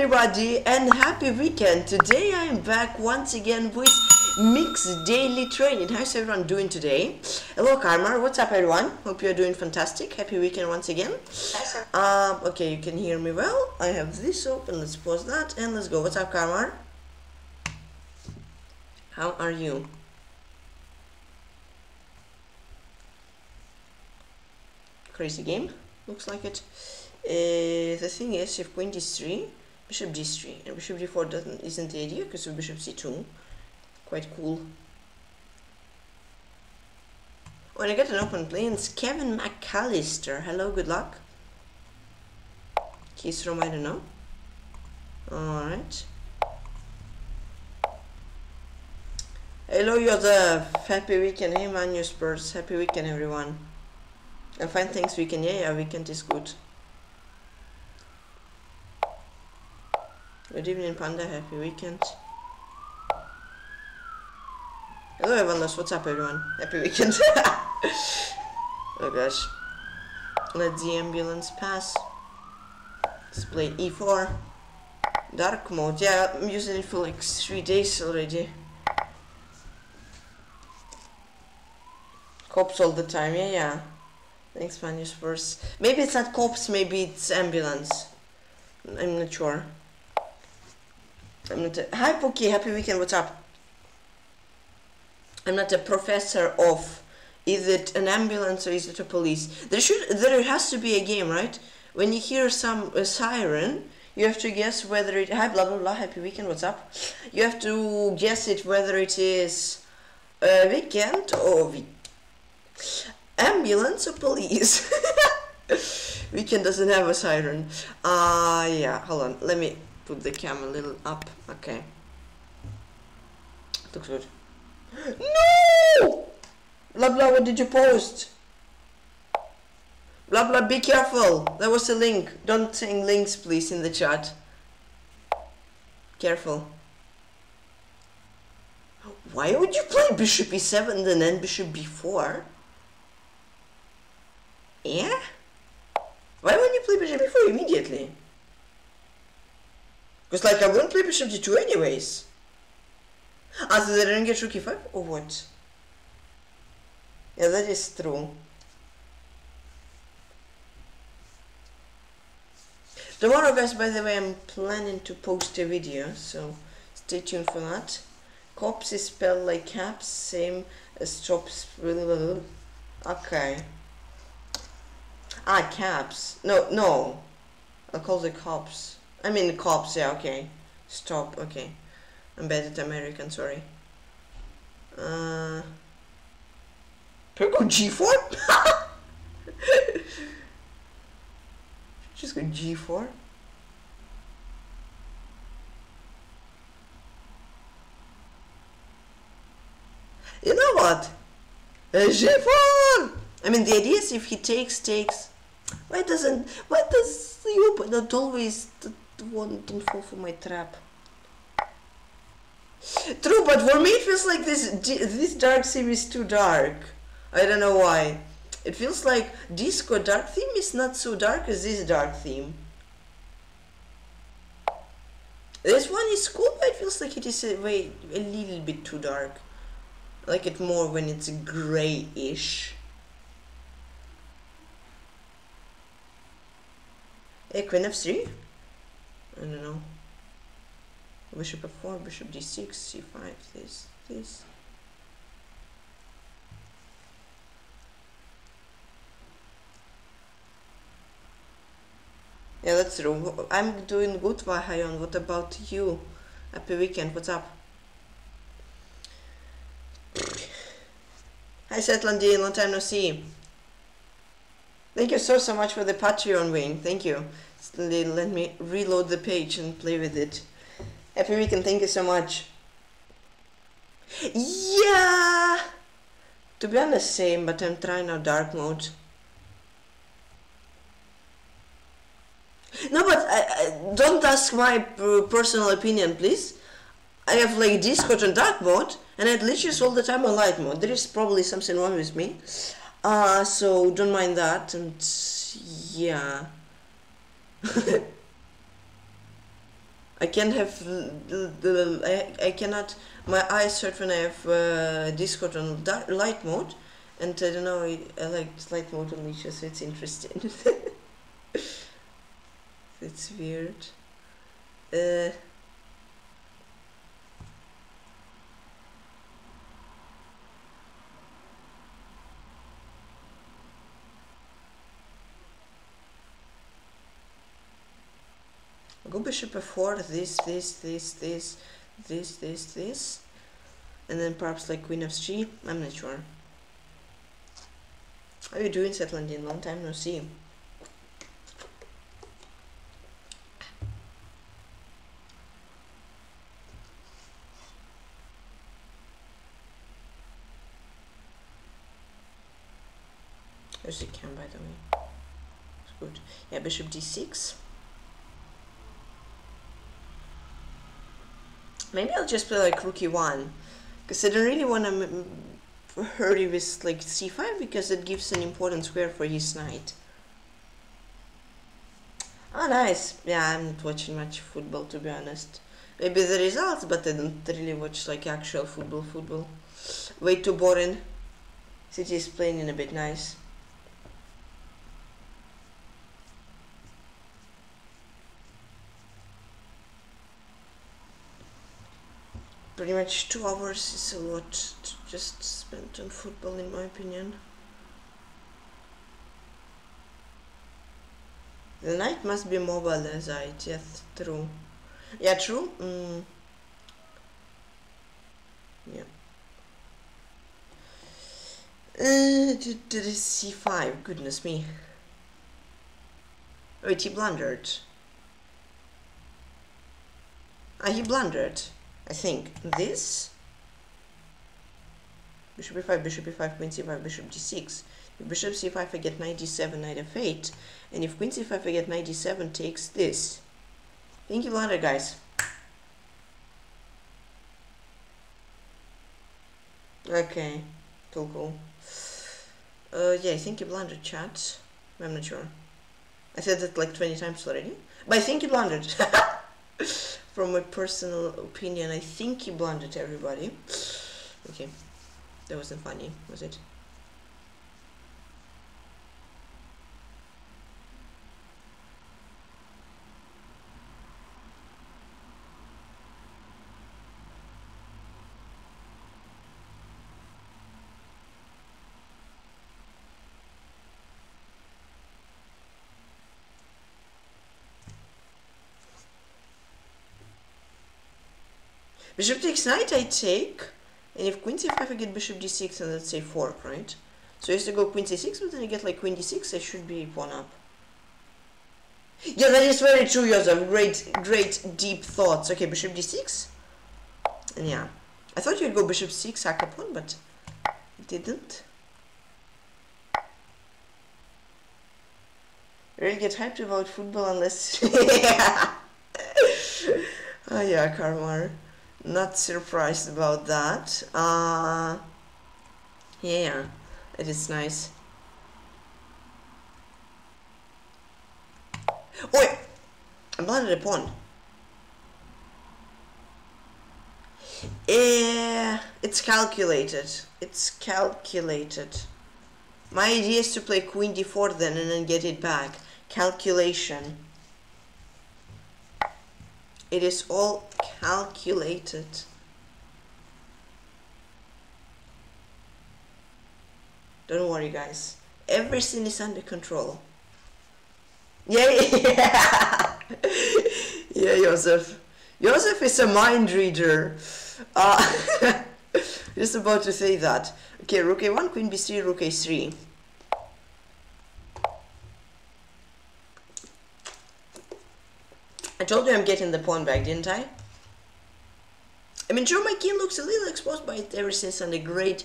everybody and happy weekend. Today I am back once again with Mixed Daily Training. How's everyone doing today? Hello Karma, what's up everyone? Hope you're doing fantastic. Happy weekend once again. Okay, you can hear me well. I have this open, let's pause that and let's go. What's up Karma? How are you? Crazy game, looks like it. The thing is, if queen d3, bishop d3, and bishop d4 isn't the idea because of bishop c2. Quite cool. When I get an open plains, Kevin McAllister. Hello, good luck. He's from I don't know. Alright. Hello, Joseph. Happy weekend. Hey, Magnus Birds. Happy weekend, everyone. I fine, thanks. Weekend. Yeah, weekend is good. Good evening, Panda. Happy weekend. Hello, Ivanchuk. What's up, everyone? Happy weekend. Oh gosh. Let the ambulance pass. Let's play E4. Dark mode. Yeah, I'm using it for like 3 days already. Cops all the time. Yeah. Thanks, Magnus. First, maybe it's not cops. Maybe it's ambulance. I'm not sure. Hi Pookie, happy weekend, what's up? I'm not a professor of, is it an ambulance or is it a police? There has to be a game, right? When you hear some siren, you have to guess whether it, hi blah blah blah, happy weekend, what's up? You have to guess it whether it is a weekend or ambulance or police. Weekend doesn't have a siren. Yeah, hold on, let me put the cam a little up. Okay. Looks good. No! Blah blah, what did you post? Blah blah, be careful. There was a link. Don't send links please in the chat. Careful. Why would you play bishop e7 and then bishop b4? Yeah? Why wouldn't you play bishop b4 immediately? Because, like, I wouldn't play bishop d2 anyways. Either they didn't get rook e5 or what? Yeah, that is true. Tomorrow, guys, by the way, I'm planning to post a video, so stay tuned for that. Cops is spelled like caps, same as chops. Okay. Ah, caps. No. I'll call the cops. I mean cops, yeah, okay. Stop, okay. I'm bad at American, sorry. Can I go G4? Just go G4? You know what? G4! I mean the idea is if he takes. Why does you not always don't fall for my trap. True, but for me it feels like this dark theme is too dark. I don't know why. It feels like disco dark theme is not so dark as this dark theme. This one is cool, but it feels like it is a little bit too dark. I like it more when it's grayish. Hey, queen f3? I don't know. Bishop f4, bishop d6, c5, this. Yeah, that's true. I'm doing good, Wai Hyon. What about you? Happy weekend, what's up? Hi Setlandi, long time no see. Thank you so much for the Patreon wing, thank you. Let me reload the page and play with it. Happy weekend, thank you so much. Yeah! To be honest, same, but I'm trying out dark mode. No, but I don't ask my personal opinion, please. I have like Discord on dark mode, and I glitches all the time on light mode. There is probably something wrong with me. So don't mind that, and yeah. I can't have I cannot. My eyes hurt when I have Discord on light mode, and I don't know. I like light mode on Lichess, so it's interesting. It's weird. Go bishop f4, this, and then perhaps like queen f3. I'm not sure. How are you doing, Setlandi? Long time no see. There's a cam, by the way. It's good. Yeah, bishop d6. Maybe I'll just play like rook e1, because I don't really want to hurry with like c5, because it gives an important square for his knight. Oh, nice. Yeah, I'm not watching much football, to be honest. Maybe the results, but I don't really watch like actual football. Way too boring. City is playing in a bit nice. Pretty much 2 hours is a lot to just spend on football, in my opinion. The knight must be mobile, as I guess. True. Yeah, true. Yeah. Did it c5? Goodness me. Wait, he blundered. Ah, he blundered. I think this bishop e5, queen c5, bishop d6. If bishop c5, I get knight d7, knight f8, and if queen c5, I get knight d7, takes this. Thank you, Lorgan, guys. Okay, cool. Yeah, I think you blundered, chat. I'm not sure. I said that like 20 times already, but I think you blundered. From my personal opinion, I think he blundered, everybody. Okay, that wasn't funny, was it? Bishop takes knight, I take, and if queen c5, I get bishop d6, and let's say fork, right? So I used to go queen c6, but then I get like queen d6, I should be pawn up. Yeah, that is very true, Joseph. Great, deep thoughts. Okay, bishop d6, and yeah. I thought you'd go bishop 6, hack a pawn, but it didn't. I really get hyped about football unless... yeah. Oh yeah, Karma. Not surprised about that. Yeah, it is nice. Oi! I blundered a pawn. It's calculated. My idea is to play queen d4 then and then get it back. Calculation. It is all calculated. Don't worry, guys. Everything is under control. Yeah. Yeah, Joseph. Joseph is a mind reader. Just about to say that. Okay, rook a1, queen b3, rook a3. I told you I'm getting the pawn back, didn't I? I mean, sure, my king looks a little exposed, but it ever since under great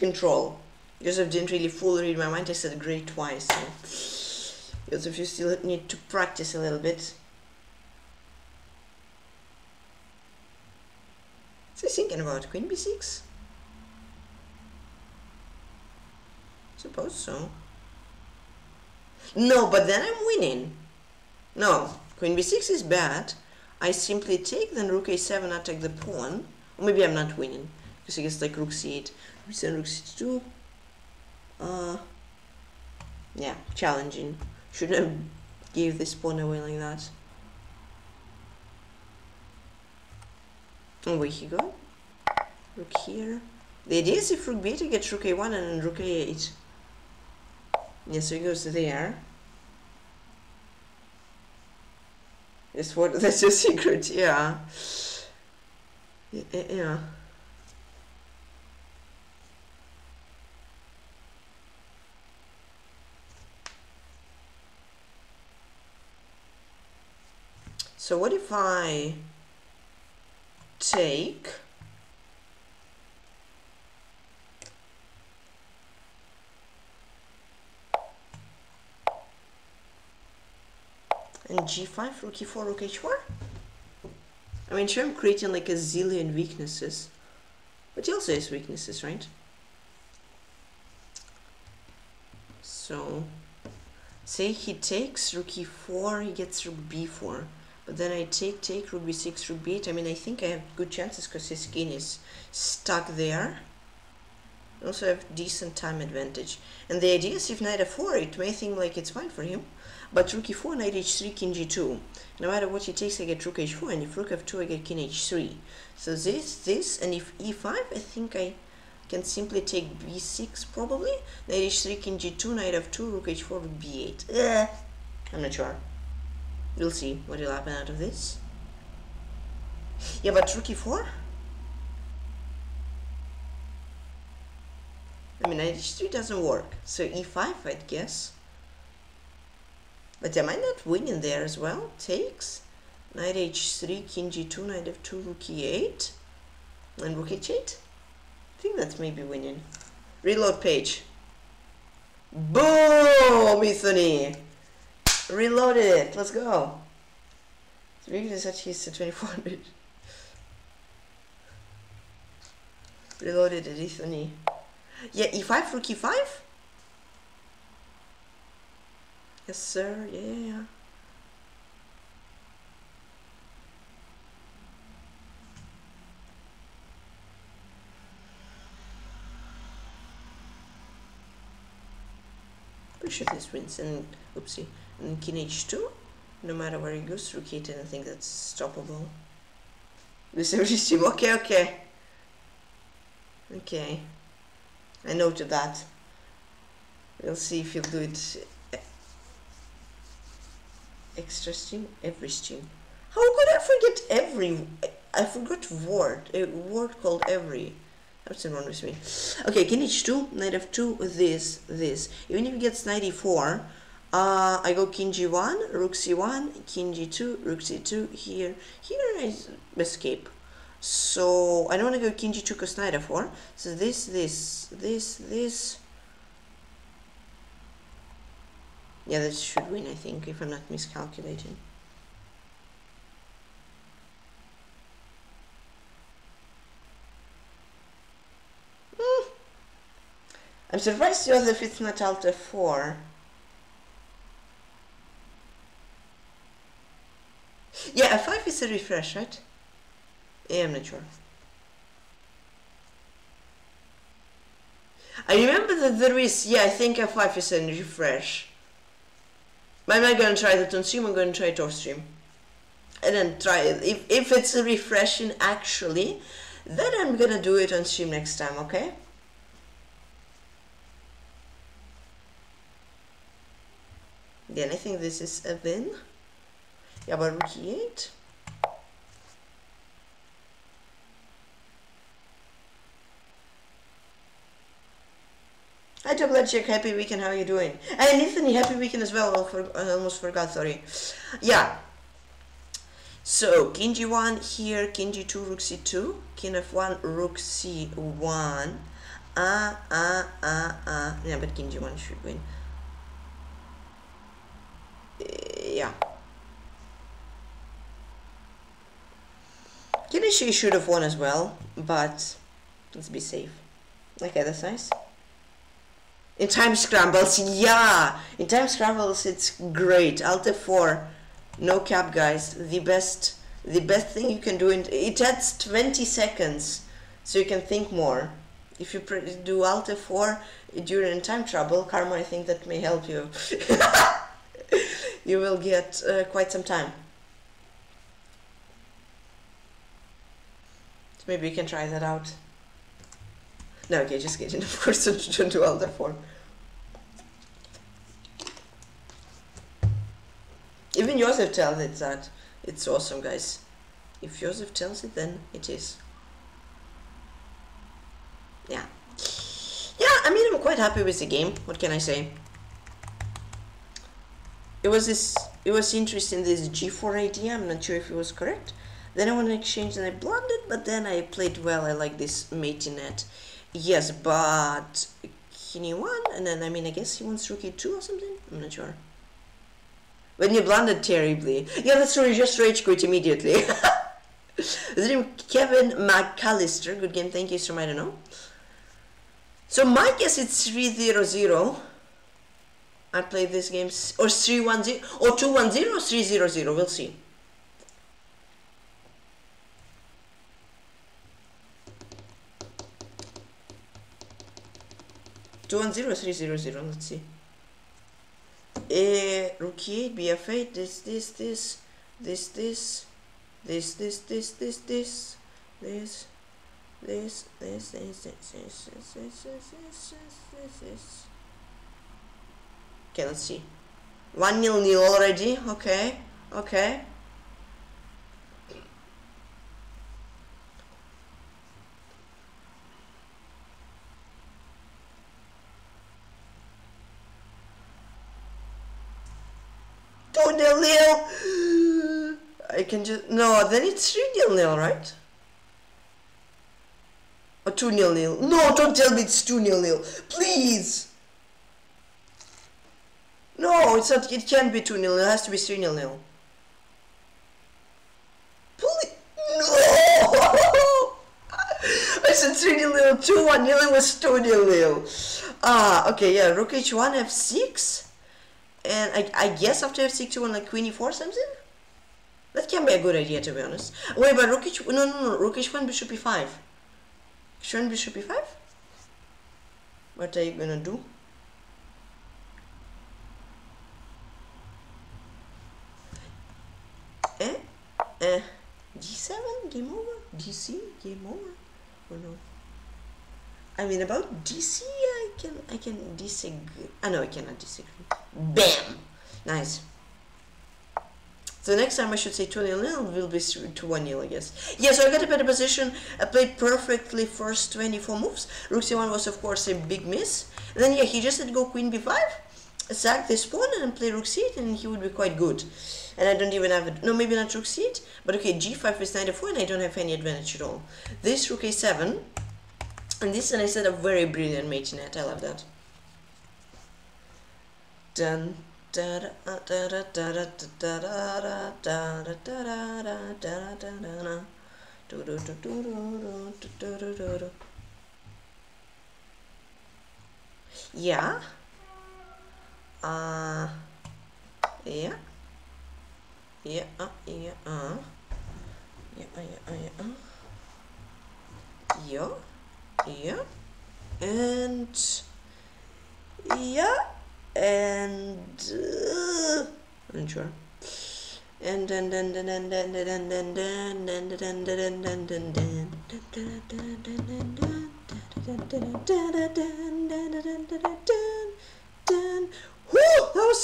control. Joseph didn't really fully read my mind, I said great twice. So. Joseph, you still need to practice a little bit. What's he thinking about? Queen b6? Suppose so. No, but then I'm winning. No. Queen b6 is bad. I simply take, then rook a7, attack the pawn. Or maybe I'm not winning, because I guess like rook c8, rook c7, rook c2. Yeah, challenging. Shouldn't have gave this pawn away like that. Away he go. Rook here. The idea is if rook b8, I get rook a1 and then rook a8. Yeah, so he goes there. That's what. That's your secret. Yeah. Yeah. So what if I take? And g5, rook e4, rook h4? I mean, sure, I'm creating like a zillion weaknesses, but he also has weaknesses, right? So, say he takes rook e4, he gets rook b4, but then I take, rook b6, rook b8. I mean, I think I have good chances because his king is stuck there. I also have decent time advantage. And the idea is if knight f4, it may seem like it's fine for him. But rook e4, knight h3, king g2. No matter what he takes, I get rook h4, and if rook f2, I get king h3. So this, and if e5, I think I can simply take b6, probably. Knight h3, king g2, knight f2, rook h4, rook b8. I'm not sure. We'll see what will happen out of this. Yeah, but rook e4? I mean, knight h3 doesn't work. So e5, I'd guess. But am I not winning there as well? Takes knight h3, king g2, knight f2, rook e8, and rook h8. I think that's maybe winning. Reload page. Boom, Anthony! Reloaded it. Let's go. The weakness that he's at 2400. Reloaded it, Anthony. Yeah, e5, rook e5. Yes, sir, yeah. Pretty sure this wins, and oopsie, and king h2, no matter where he goes, rook e8, I think that's stoppable. This is okay. I noted that. We'll see if he'll do it. Extra stream, every stream. How could I forget every? I forgot word. A word called every. That's wrong with me. Okay, king h2, knight f2, this. Even if he gets knight e4, I go king g1, rook c1, king g2, rook c2. Here I escape. So I don't want to go king g2 because knight f4. So this. Yeah, that should win, I think, if I'm not miscalculating. I'm surprised Joseph is not alt f4. Yeah, f5 is a refresh, right? Yeah, I'm not sure. I remember that there is, yeah, I think f5 is a refresh. But I'm not going to try that on stream, I'm going to try it off stream. And then try it. If it's refreshing actually, then I'm going to do it on stream next time, okay? Then I think this is a win. Yeah, but rook e8. Hi Topalov, happy weekend, how are you doing? And Anthony, happy weekend as well, I almost forgot, sorry. Yeah. So, king g1 here, king g2, rook c2, king f1, rook c1. Yeah, but king g1 should win. Yeah. King h3 should have won as well, but let's be safe. Okay, that's nice. In time scrambles, yeah! In time scrambles, it's great. Alt F4, no cap, guys. The best, the best thing you can do, and it adds 20 seconds, so you can think more. If you do Alt F4 during time trouble, Karma, I think that may help you. You will get quite some time. So maybe you can try that out. No, okay, just kidding. Of course, don't do Alt F4. Even Joseph tells it that. It's awesome, guys. If Joseph tells it, then it is. Yeah. Yeah, I mean, I'm quite happy with the game. What can I say? It was interesting, this G4 idea. I'm not sure if it was correct. Then I went to exchange and I blundered, but then I played well. I like this mating net. Yes, but Kini won, and then, I mean, I guess he wants Rook E2 or something? I'm not sure. When you blundered terribly. Yeah, that's true, you just rage quit immediately. Kevin McAllister, good game, thank you, sir, I don't know. So my guess it's 3-0-0. I played this game, or 3-1-0, or 2-1-0, or 3-0-0, we'll see. Two 1-0, 3-0-0, let's see. Rook E8, Bf8, this. Okay, let's see. 1-0-0 already. Okay, okay. Oh, 0-0. I can just no. Then it's 3-0-0, right? Or 2-0-0. No, don't tell me it's 2-0-0. Please. No, it's not. It can't be 2-0. It has to be 3-0-0. Please. No. I said 3-0-0. 2-1-0. It was 2-0-0. Ah, okay. Yeah. Rook H1, F6. And I guess after F6 you want like Queen E4 something? That can be a good idea, to be honest. Wait, but Rook H1, no, Rook H1, Bishop E5. Shouldn't Bishop E5? What are you gonna do? Eh? Eh? D7? Game over? DC? Game over? Or no? I mean, about DC, I can disagree. Ah, no, I cannot disagree. Bam! Nice. So next time I should say 2-0-0, will be 2-1-0, I guess. Yeah, so I got a better position. I played perfectly first 24 moves. Rook C1 was, of course, a big miss. And then, yeah, he just had to go Queen B5, sack this pawn, and play Rook C8, and he would be quite good. And I don't even have it. No, maybe not Rook C8, but okay, G5 is knight f4, and I don't have any advantage at all. This Rook A7... And this, and I set up very brilliant matinette. I love that. Dun da da da da da da da da da da da da da. Yeah. Yeah. Yeah. Yeah. Yeah. Yeah. Yeah. Yeah, and yeah, and I'm sure. That was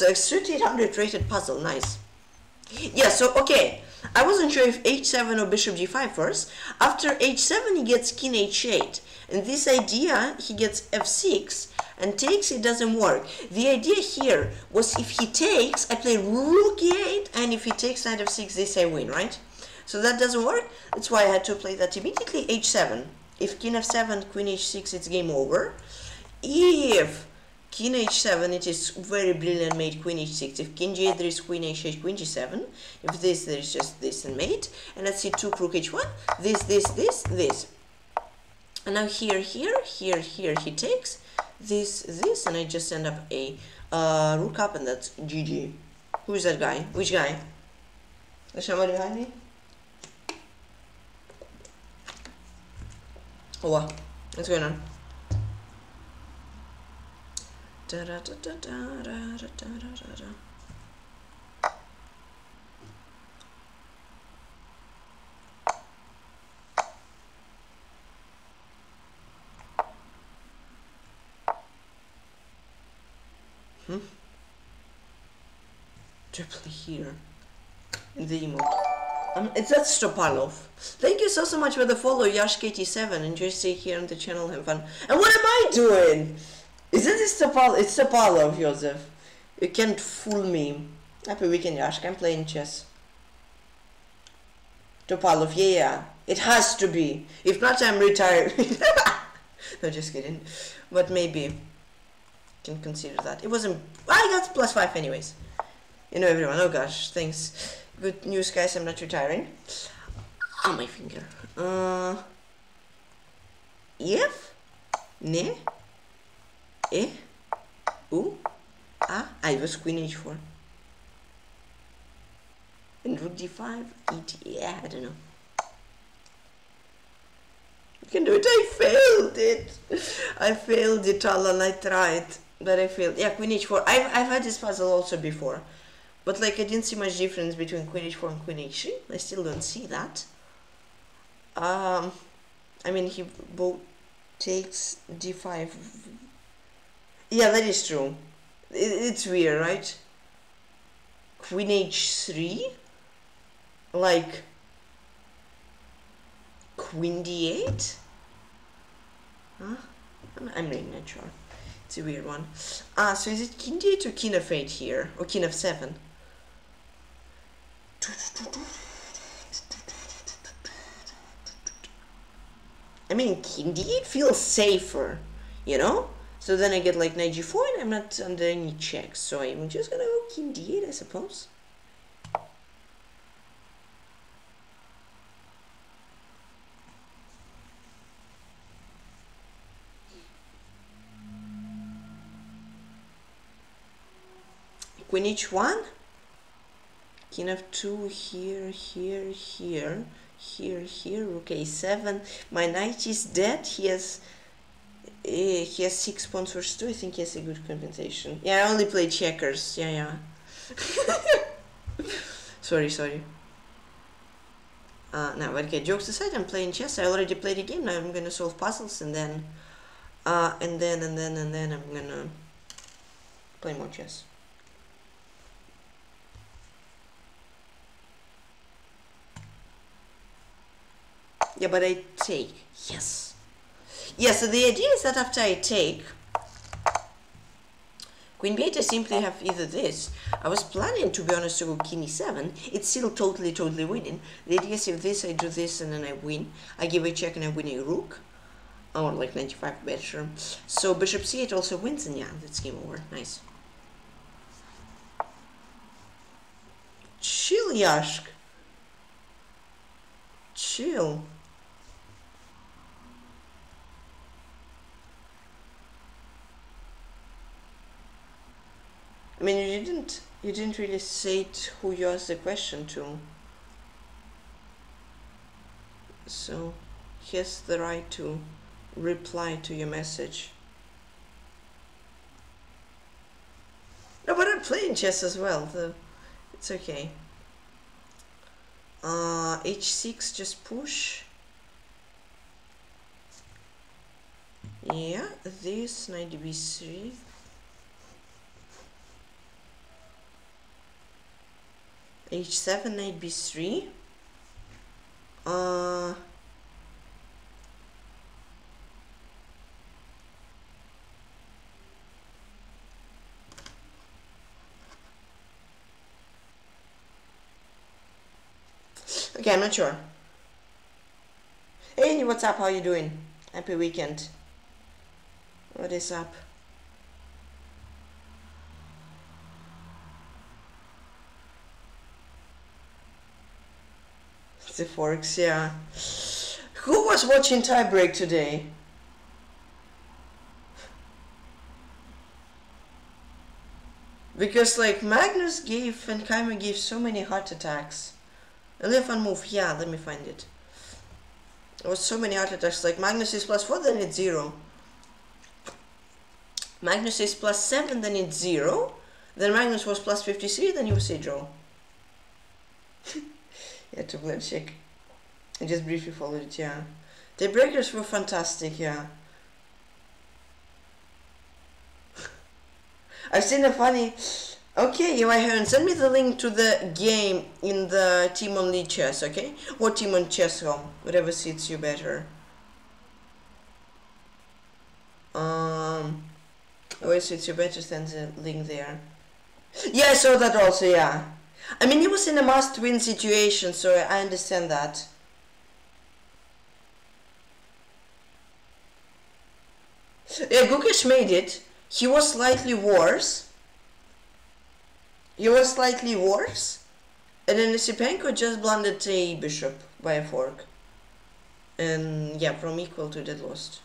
a 3,800 rated puzzle. Nice. Yeah, so okay, I wasn't sure if h7 or bishop g5 first. After h7 he gets king h8, and this idea he gets f6 and takes, it doesn't work. The idea here was if he takes, I play rook e8, and if he takes knight f6, this I win, right? So that doesn't work, that's why I had to play that immediately. h7, if king f7, queen h6, it's game over. If King h7, it is very brilliant mate, queen h6. If king g8, there is queen h8, queen g7. If this, there is just this and mate. And let's see, 2 rook h1, this, this, this, this. And now here, here, here, here, he takes this, this, and I just end up a rook up, and that's GG. Who is that guy? Which guy? Is somebody behind me? Hola. What's going on? Triple here in the emote. That's Topalov. Thank you so much for the follow, Yashk87. Enjoy stay here on the channel, have fun. And what am I doing? Isn't this Topalov? It's Topalov, Joseph. You can't fool me. Happy weekend, Yashk. I'm playing chess. Topalov, yeah. It has to be. If not, I'm retired. No, just kidding. But maybe. Can consider that. It wasn't. I got +5 anyways. You know everyone, oh gosh, thanks. Good news guys, I'm not retiring. Oh my finger. If ne e u a I was queen h4. And rook d5 et yeah, I don't know. You can do it. I failed it. I failed it all and I tried. But I failed. Yeah, queen h4. I've had this puzzle also before. But like I didn't see much difference between queen h4 and queen h3. I still don't see that. I mean he both takes d5. Yeah, that is true. It's weird, right? Queen h3, like queen d8. Huh? I'm really not sure. It's a weird one. So is it king d8 or king f8 here, or king f7? I mean, king d8 feels safer, you know? So then I get like knight g4 and I'm not under any checks, so I'm just gonna go king d8, I suppose. Queen h1, king f2, here, here, here, here, here, rook a7. My knight is dead. He has 6 pawns versus 2. I think he has a good compensation. Yeah, I only play checkers. Yeah. sorry. No, but okay, jokes aside, I'm playing chess. I already played a game. Now I'm gonna solve puzzles and then I'm gonna play more chess. Yeah, but I take, yes. Yeah, so the idea is that after I take queen b8, I simply have either this. I was planning, to be honest, to go king e7. It's still totally winning. The idea is if this, I do this and then I win. I give a check and I win a rook. Or like 95 better. So bishop c8 also wins, and yeah, that's game over. Nice. Chill, Yashk. Chill. I mean, you didn't really say it who you asked the question to. So he has the right to reply to your message. No, but I'm playing chess as well, so it's okay. H6, just push. Yeah, this knight b3. H7, knight b3. Okay, I'm not sure. Hey, what's up? How you doing? Happy weekend. What is up? The forks, yeah. Who was watching tiebreak today? Because like Magnus gave and Karma gave so many heart attacks. A left one move, yeah, let me find it. There was so many art attacks, like Magnus is plus 4, then it's 0. Magnus is plus 7, then it's 0. Then Magnus was plus 53, then you say draw. Yeah, to blend check. I just briefly followed it, yeah. The breakers were fantastic, yeah. I've seen a funny... Okay, Vahayon, send me the link to the game in the team on Lichess, okay? Or team on chess.com, whatever suits you better. Where suits you better, send the link there. Yeah, I saw that also, yeah. I mean, it was in a must-win situation, so I understand that. Yeah, Gukesh made it. He was slightly worse. And then Sipenko just blundered a bishop by a fork. And yeah, from equal to dead lost.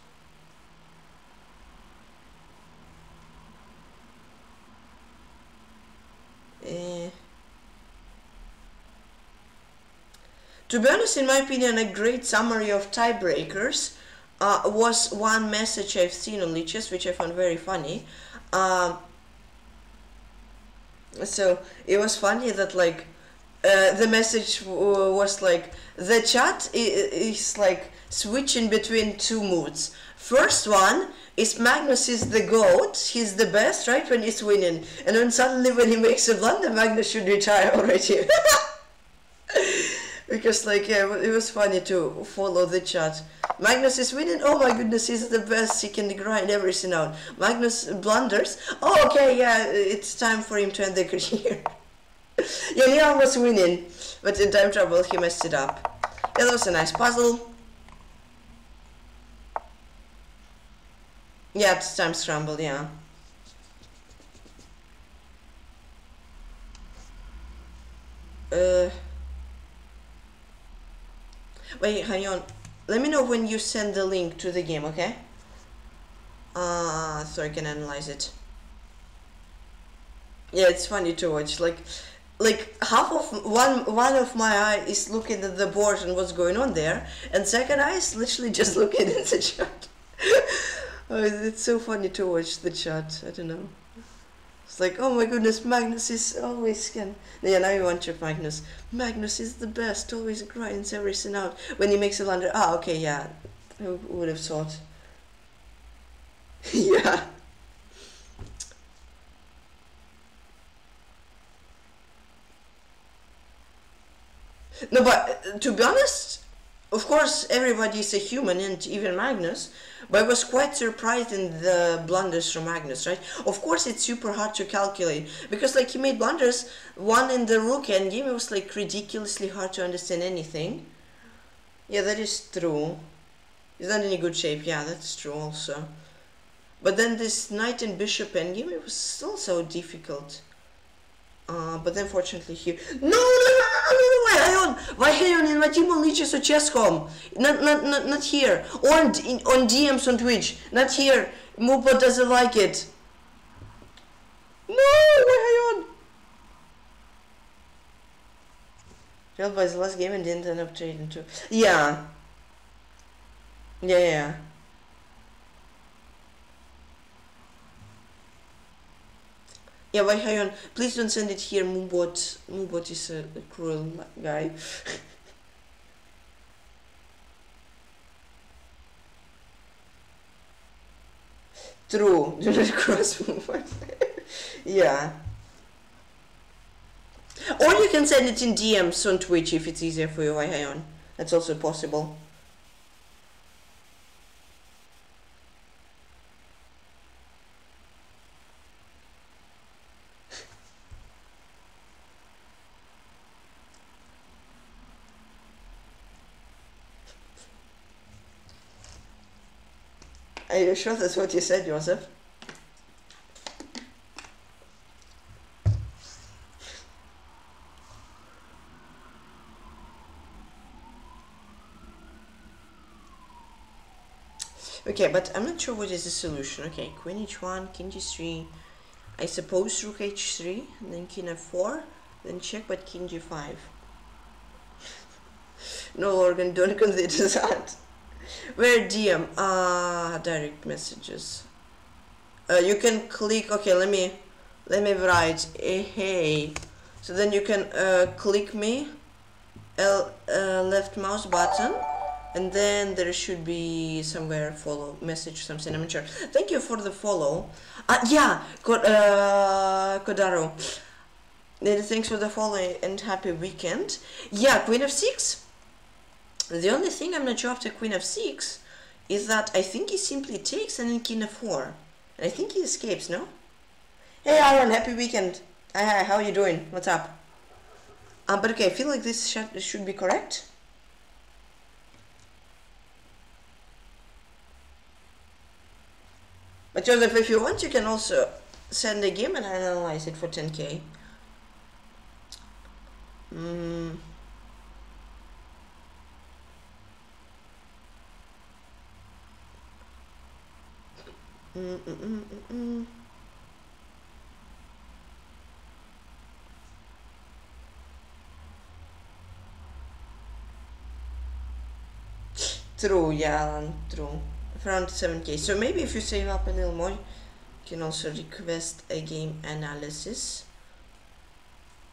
To be honest, in my opinion, a great summary of tiebreakers was one message I've seen on Lichess, which I found very funny. So it was funny that like the message was like the chat is like switching between two moods. First one is Magnus is the GOAT, he's the best, right, when he's winning, and then suddenly when he makes a blunder, Magnus should retire already. Because like, yeah, it was funny to follow the chat. Magnus is winning, oh my goodness, he's the best, he can grind everything out. Magnus blunders, oh okay, yeah, it's time for him to end the career. Yeah, Leon was winning, but in time trouble he messed it up. Yeah, that was a nice puzzle. Yeah, it's time scramble, yeah. Wait, hang on. Let me know when you send the link to the game, okay? So I can analyze it. Yeah, it's funny to watch. Like half of one of my eye is looking at the board and what's going on there, and second eye is literally just looking at the chat. Oh, it's so funny to watch the chat. I don't know. It's like, oh my goodness, Magnus is always can. Yeah, now you want to Magnus. Magnus is the best, always grinds everything out. When he makes a blunder, ah, okay, yeah. Who would have thought? Yeah. No, but to be honest, of course, everybody is a human, and even Magnus. But I was quite surprised in the blunders from Magnus, right? Of course, it's super hard to calculate, because like he made blunders, one in the rook endgame, it was like ridiculously hard to understand anything. Yeah, that is true. He's not in good shape, yeah, that's true also. But then this knight and bishop endgame, it was also difficult. But then fortunately he... No, Wai Hyon in my team on Lichess or chess.com. Not here. Or on DMs on Twitch. Not here. Moobot doesn't like it. No, Wai Hyon. Failed by the last game and didn't end up trading too. Yeah. Yeah. Yeah, Wai Hyon, please don't send it here, Moobot. Moobot is a cruel guy. True, do not cross Moobot. Yeah. Or you can send it in DMs on Twitch if it's easier for you, Wai Hyon. That's also possible. Are you sure that's what you said, Joseph? Okay, but I'm not sure what is the solution. Okay, queen h1, king g3, I suppose rook h3, and then king f4, then check, but king g5. No, Lorgan, don't consider that. Where DM? Direct messages. You can click. Okay, let me write. Hey, so then you can click me. Left mouse button, and then there should be somewhere follow message something. I'm not sure. Thank you for the follow. Yeah, Kodaro. Thanks for the follow and happy weekend. Yeah, Queen of Six. The only thing I'm not sure after Queen of Six is that I think he simply takes and then King of Four. And I think he escapes. No. Hey Aaron, happy weekend. Hi, how are you doing? What's up? But okay, I feel like this should be correct. But Joseph, if you want, you can also send a game and analyze it for 10K. True, yeah, true. Around 7K. So maybe if you save up a little more, you can also request a game analysis.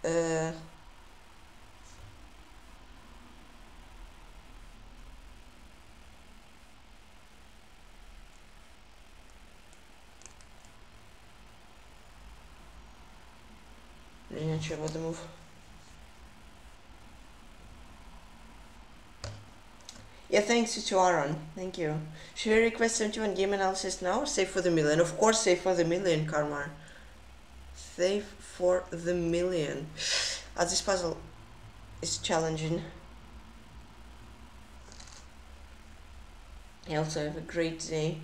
I'm not sure about the move. Yeah, thanks to Aaron. Thank you. Should I request 71 game analysis now? Save for the million. Of course, save for the million, Karma. Save for the million. This puzzle is challenging. I also have a great day.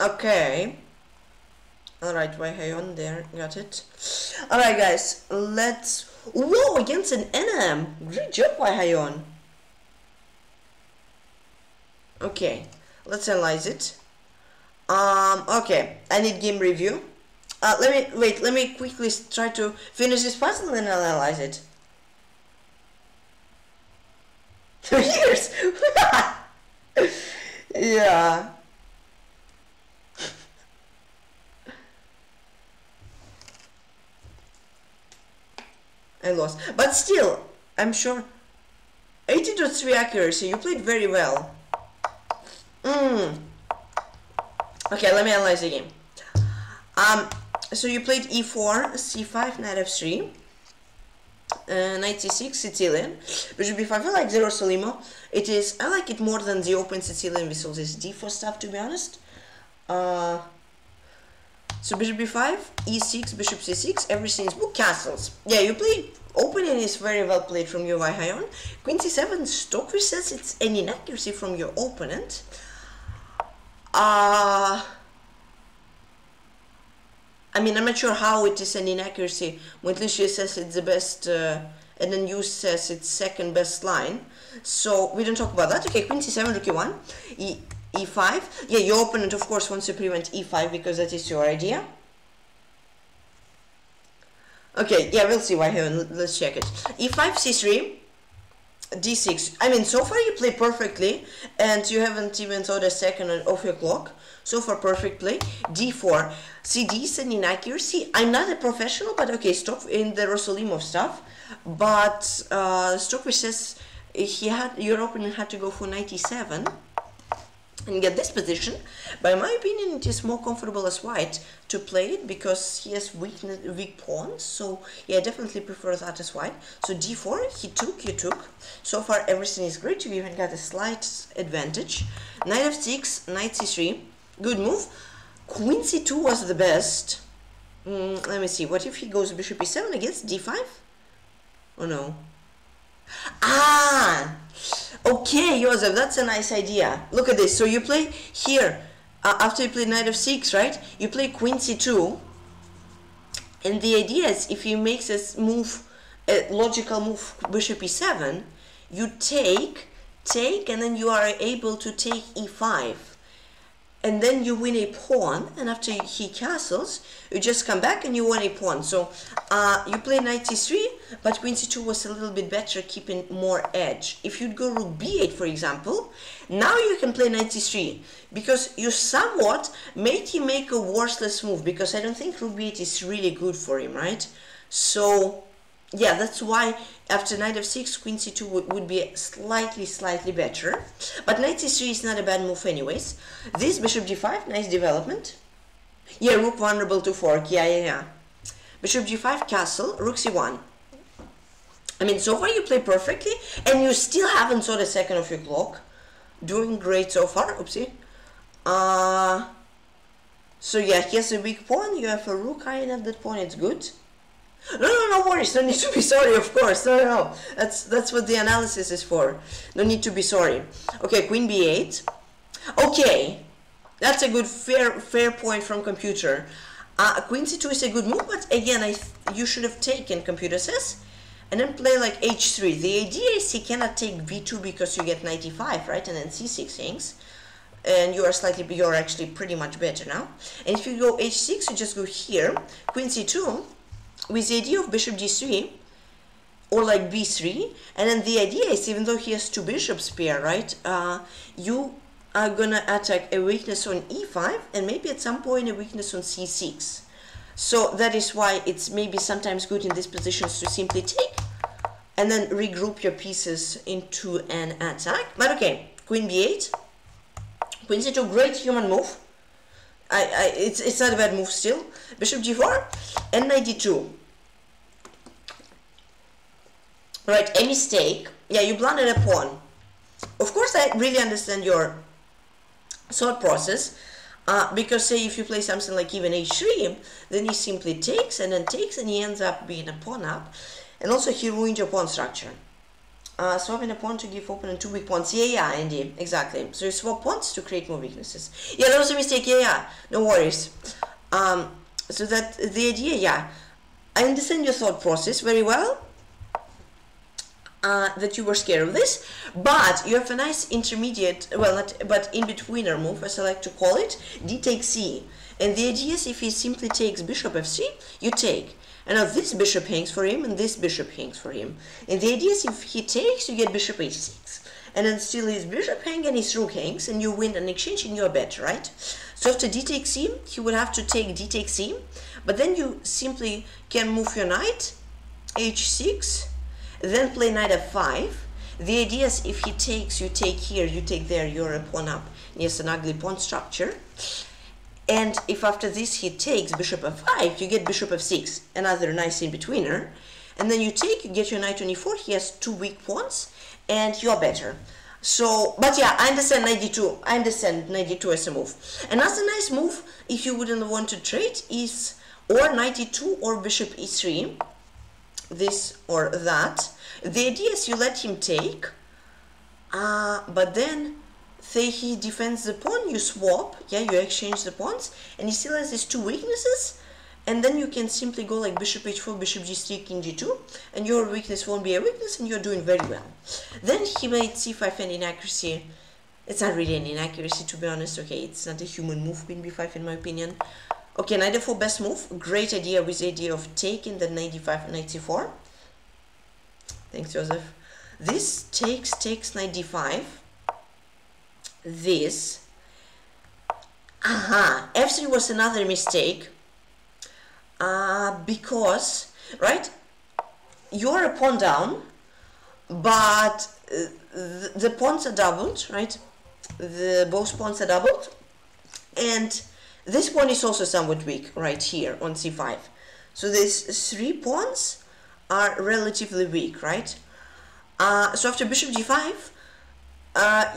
Okay. Alright, Wai Hyon there, got it. Alright guys, let's... Whoa, against an NM! Great job, Wai Hyon! Okay, let's analyze it. Okay, I need game review. Let me quickly try to finish this puzzle and analyze it. 2 years! Yeah... I lost, but still, I'm sure 80.3 accuracy. You played very well. Okay, let me analyze the game. So you played e4, c5, knight f3, knight c6, Sicilian, bishop b5. I like the Rosolimo. It is. I like it more than the open Sicilian with all this d4 stuff, to be honest. So bishop b5, e6, bishop c6, everything is book castles. Yeah, you play opening is very well played from your Wai Hyon. Queen c7, Stockfish says it's an inaccuracy from your opponent. I mean, I'm not sure how it is an inaccuracy. When Lichess says it's the best, and then you says it's second best line. So we don't talk about that. Okay, queen c7, rook e1. E5. Yeah, your opponent, of course, wants to prevent E5 because that is your idea. Okay, yeah, we'll see Wai Hyon. Let's check it. E5, C3, D6. I mean, so far you play perfectly, and you haven't even thought a second of your clock. So far, perfect play. D4. CD is an inaccuracy. I'm not a professional, but okay, stop in the Rosolimov stuff. But Stockfish says your opponent had to go for knight E7. And get this position. By my opinion, it is more comfortable as white to play it because he has weak pawns. So yeah, I definitely prefer that as white. So d4, he took, you took. So far everything is great. You even got a slight advantage. Knight f6, knight c3, good move. Queen c2 was the best. Let me see. What if he goes bishop e7 against d5? Oh no. Ah. Okay, Joseph, that's a nice idea. Look at this. So you play here, after you play knight f6, right? You play queen c2. And the idea is if he makes a move, a logical move, bishop e7, you take, and then you are able to take e5. and then you win a pawn, and after he castles, you just come back and you win a pawn. So you play knight c3, but queen c2 was a little bit better, keeping more edge. If you'd go rook b8, for example, now you can play knight c3, because you somewhat made him make a worthless move, because I don't think rook b8 is really good for him, right? So, yeah, that's why after knight f6, queen c2 would be slightly better. But knight c3 is not a bad move anyways. This bishop g5, nice development. Yeah, rook vulnerable to fork, yeah. Bishop g5, castle, rook c1. I mean, so far you play perfectly, and you still haven't saw the second of your clock. Doing great so far, oopsie. So yeah, he has a weak pawn, you have a rook eyeing at that pawn, it's good. No worries, no need to be sorry, of course, no, that's what the analysis is for, no need to be sorry. Okay, queen b8, okay, that's a good fair point from computer. Queen c2 is a good move, but again, you should have taken, computer says, and then play like h3. The idea is he cannot take v2 because you get 95, right, and then c6 things, and you're actually pretty much better now. And if you go h6, you just go here, queen c2, with the idea of bishop d3 or like b3, and then the idea is, even though he has two bishops pair, right, you are gonna attack a weakness on e5 and maybe at some point a weakness on c6. So that is why it's maybe sometimes good in these positions to simply take and then regroup your pieces into an attack. But okay, queen b8, queen c2, great human move. It's not a bad move still. Bishop g4 and knight d2. Right, a mistake. Yeah, you blundered a pawn. Of course, I really understand your thought process. Because say if you play something like even h3, then he simply takes and he ends up being a pawn up. And also he ruined your pawn structure. Swapping a pawn to give opponent two weak pawns. Yeah, Andy, exactly. So you swap pawns to create more weaknesses. Yeah, that was a mistake. Yeah, no worries. So that the idea, yeah, I understand your thought process very well. That you were scared of this, but you have a nice intermediate, well, not, but in-betweener move, as I like to call it, d takes c. And the idea is if he simply takes bishop f3, you take. And now this bishop hangs for him, and this bishop hangs for him. And the idea is if he takes, you get bishop h6. And then still his bishop hangs and his rook hangs, and you win an exchange and you're better, right? So after d takes c, he would have to take d takes c, but then you simply can move your knight, h6, then play knight f5. The idea is if he takes, you take here, you take there, you're a pawn up. Yes, an ugly pawn structure. And if after this he takes bishop f5, you get bishop f6, another nice in-betweener. And then you take, you get your knight on e4, he has two weak pawns, and you're better. So, but yeah, I understand knight d2. I understand knight d2 as a move. Another nice move, if you wouldn't want to trade, is or knight d2 or bishop e3. This or that. The idea is you let him take, but then say he defends the pawn, you swap, yeah, you exchange the pawns, and he still has these two weaknesses, and then you can simply go like bishop h4, bishop g3, king g2, and your weakness won't be a weakness, and you're doing very well. Then he made c5 an inaccuracy. It's not really an inaccuracy, to be honest. Okay, it's not a human move, queen b5, in my opinion. Okay, knight f4, best move. Great idea with the idea of taking the knight d5 and knight c4. Thanks, Joseph. This takes knight d5. This. Aha, f3 was another mistake. Because, right, you're a pawn down, but the pawns are doubled, right? Both pawns are doubled. And this pawn is also somewhat weak right here on c5. So these three pawns are relatively weak, right? So after bishop g5,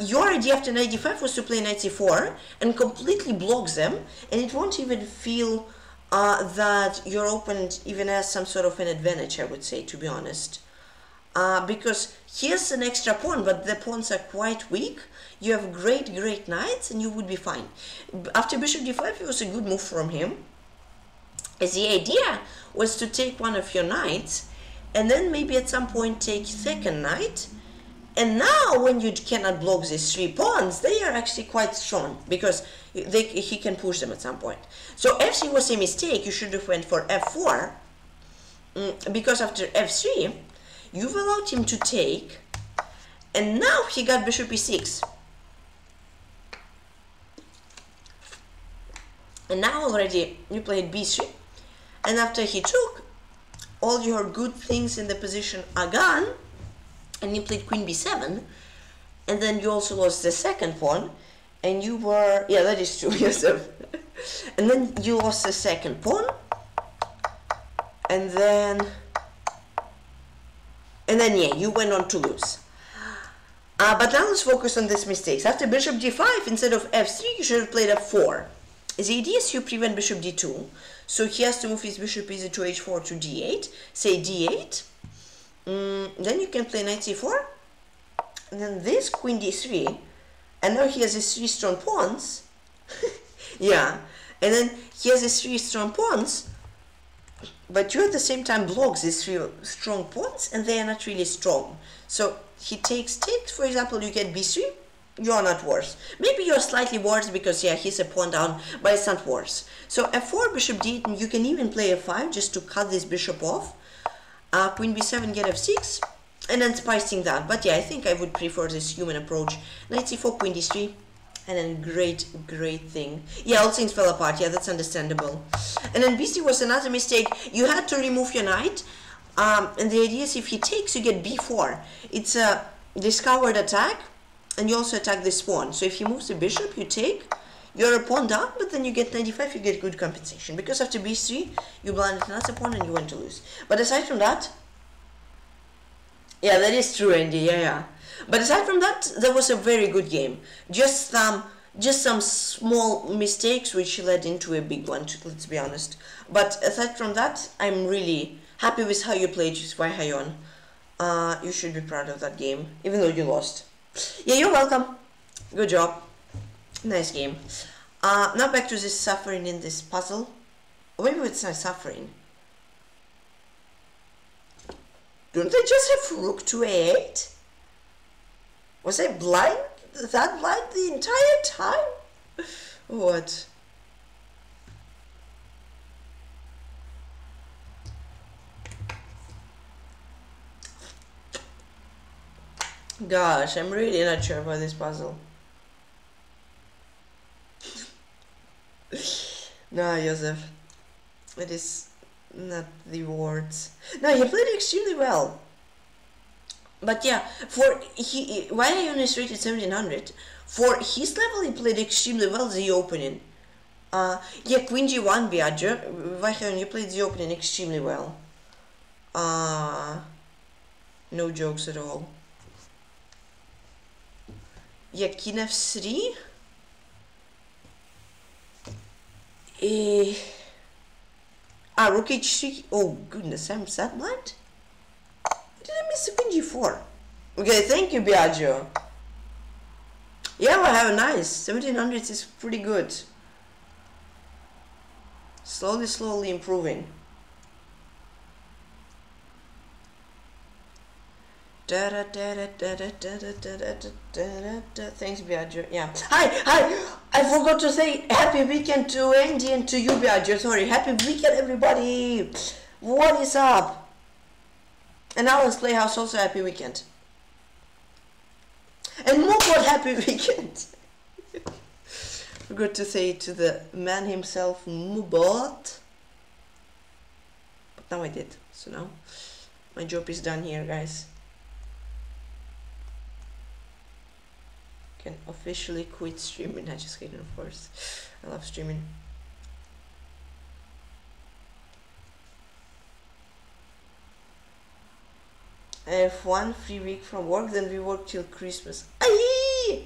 your idea after knight d5 was to play knight c4 and completely block them, and it won't even feel that your opponent even has some sort of an advantage, I would say, to be honest. Because he has an extra pawn, but the pawns are quite weak. You have great knights, and you would be fine. After bishop d5, it was a good move from him. As the idea was to take one of your knights, and then maybe at some point take second knight, And now when you cannot block these three pawns, they are actually quite strong because he can push them at some point. So f3 was a mistake, you should have went for f4, because after f3, you've allowed him to take, and now he got bishop e6. And now already you played b3, and after he took, all your good things in the position are gone, and you played queen b7, and then you also lost the second pawn, and you were, yeah, that is true, Joseph. And then you lost the second pawn, and then yeah, you went on to lose. But now let's focus on these mistakes. After bishop d5, instead of f3, you should have played f4. The idea is you prevent bishop d2, so he has to move his bishop easy to h4 to d8, say d8, then you can play knight c4, and then this queen d3, and now he has these three strong pawns, yeah, and then he has these three strong pawns, but you at the same time block these three strong pawns, and they are not really strong, so he takes takes, for example, you get b3, you're not worse. Maybe you're slightly worse because, yeah, he's a pawn down, but it's not worse. So f4, bishop d8, you can even play f5 just to cut this bishop off. Queen b7, get f6, and then spicing down. But yeah, I think I would prefer this human approach. Knight c4, queen d3, and then great, great thing. Yeah, all things fell apart. Yeah, that's understandable. And then b3 was another mistake. You had to remove your knight. And the idea is if he takes, you get b4. It's a discovered attack. And you also attack this pawn. So if he moves the bishop, you take, you're a pawn down, but then you get 95, you get good compensation. Because after b3, you blinded another pawn and you went to lose. But aside from that, yeah, that is true, Andy, yeah, yeah. But aside from that, that was a very good game. Just some small mistakes which led into a big one, let's be honest. But aside from that, I'm really happy with how you played with Wai Hyon. You should be proud of that game, even though you lost. Yeah, you're welcome. Good job. Nice game. Now back to this suffering in this puzzle. Or maybe it's not suffering. Don't I just have rook to a8? Was I blind? That blind the entire time? What? Gosh, I'm really not sure about this puzzle. No, Joseph. It is not the words. No, he played extremely well. But yeah, for Wai Hyon is rated 1700. For his level, he played extremely well the opening. Yeah, queen g1, Biagio. Wai Hyon, you played the opening extremely well. No jokes at all. Yeah, king f3. Rook h3. Oh, goodness, I'm that blind? Did I miss the queen g4? Okay, thank you, Biagio. Yeah, well, have a nice. 1700 is pretty good. Slowly, slowly improving. Thanks, Biagio. Yeah. Hi. I forgot to say happy weekend to Andy and to you, Biagio. Sorry. Happy weekend, everybody. What is up? And Alan's Playhouse also happy weekend. And Moobot happy weekend. Forgot to say to the man himself, Moobot. But now I did. So now my job is done here, guys. Can officially quit streaming. I just kidding, of course. I love streaming. I have 1 free week from work, then we work till Christmas. Aye!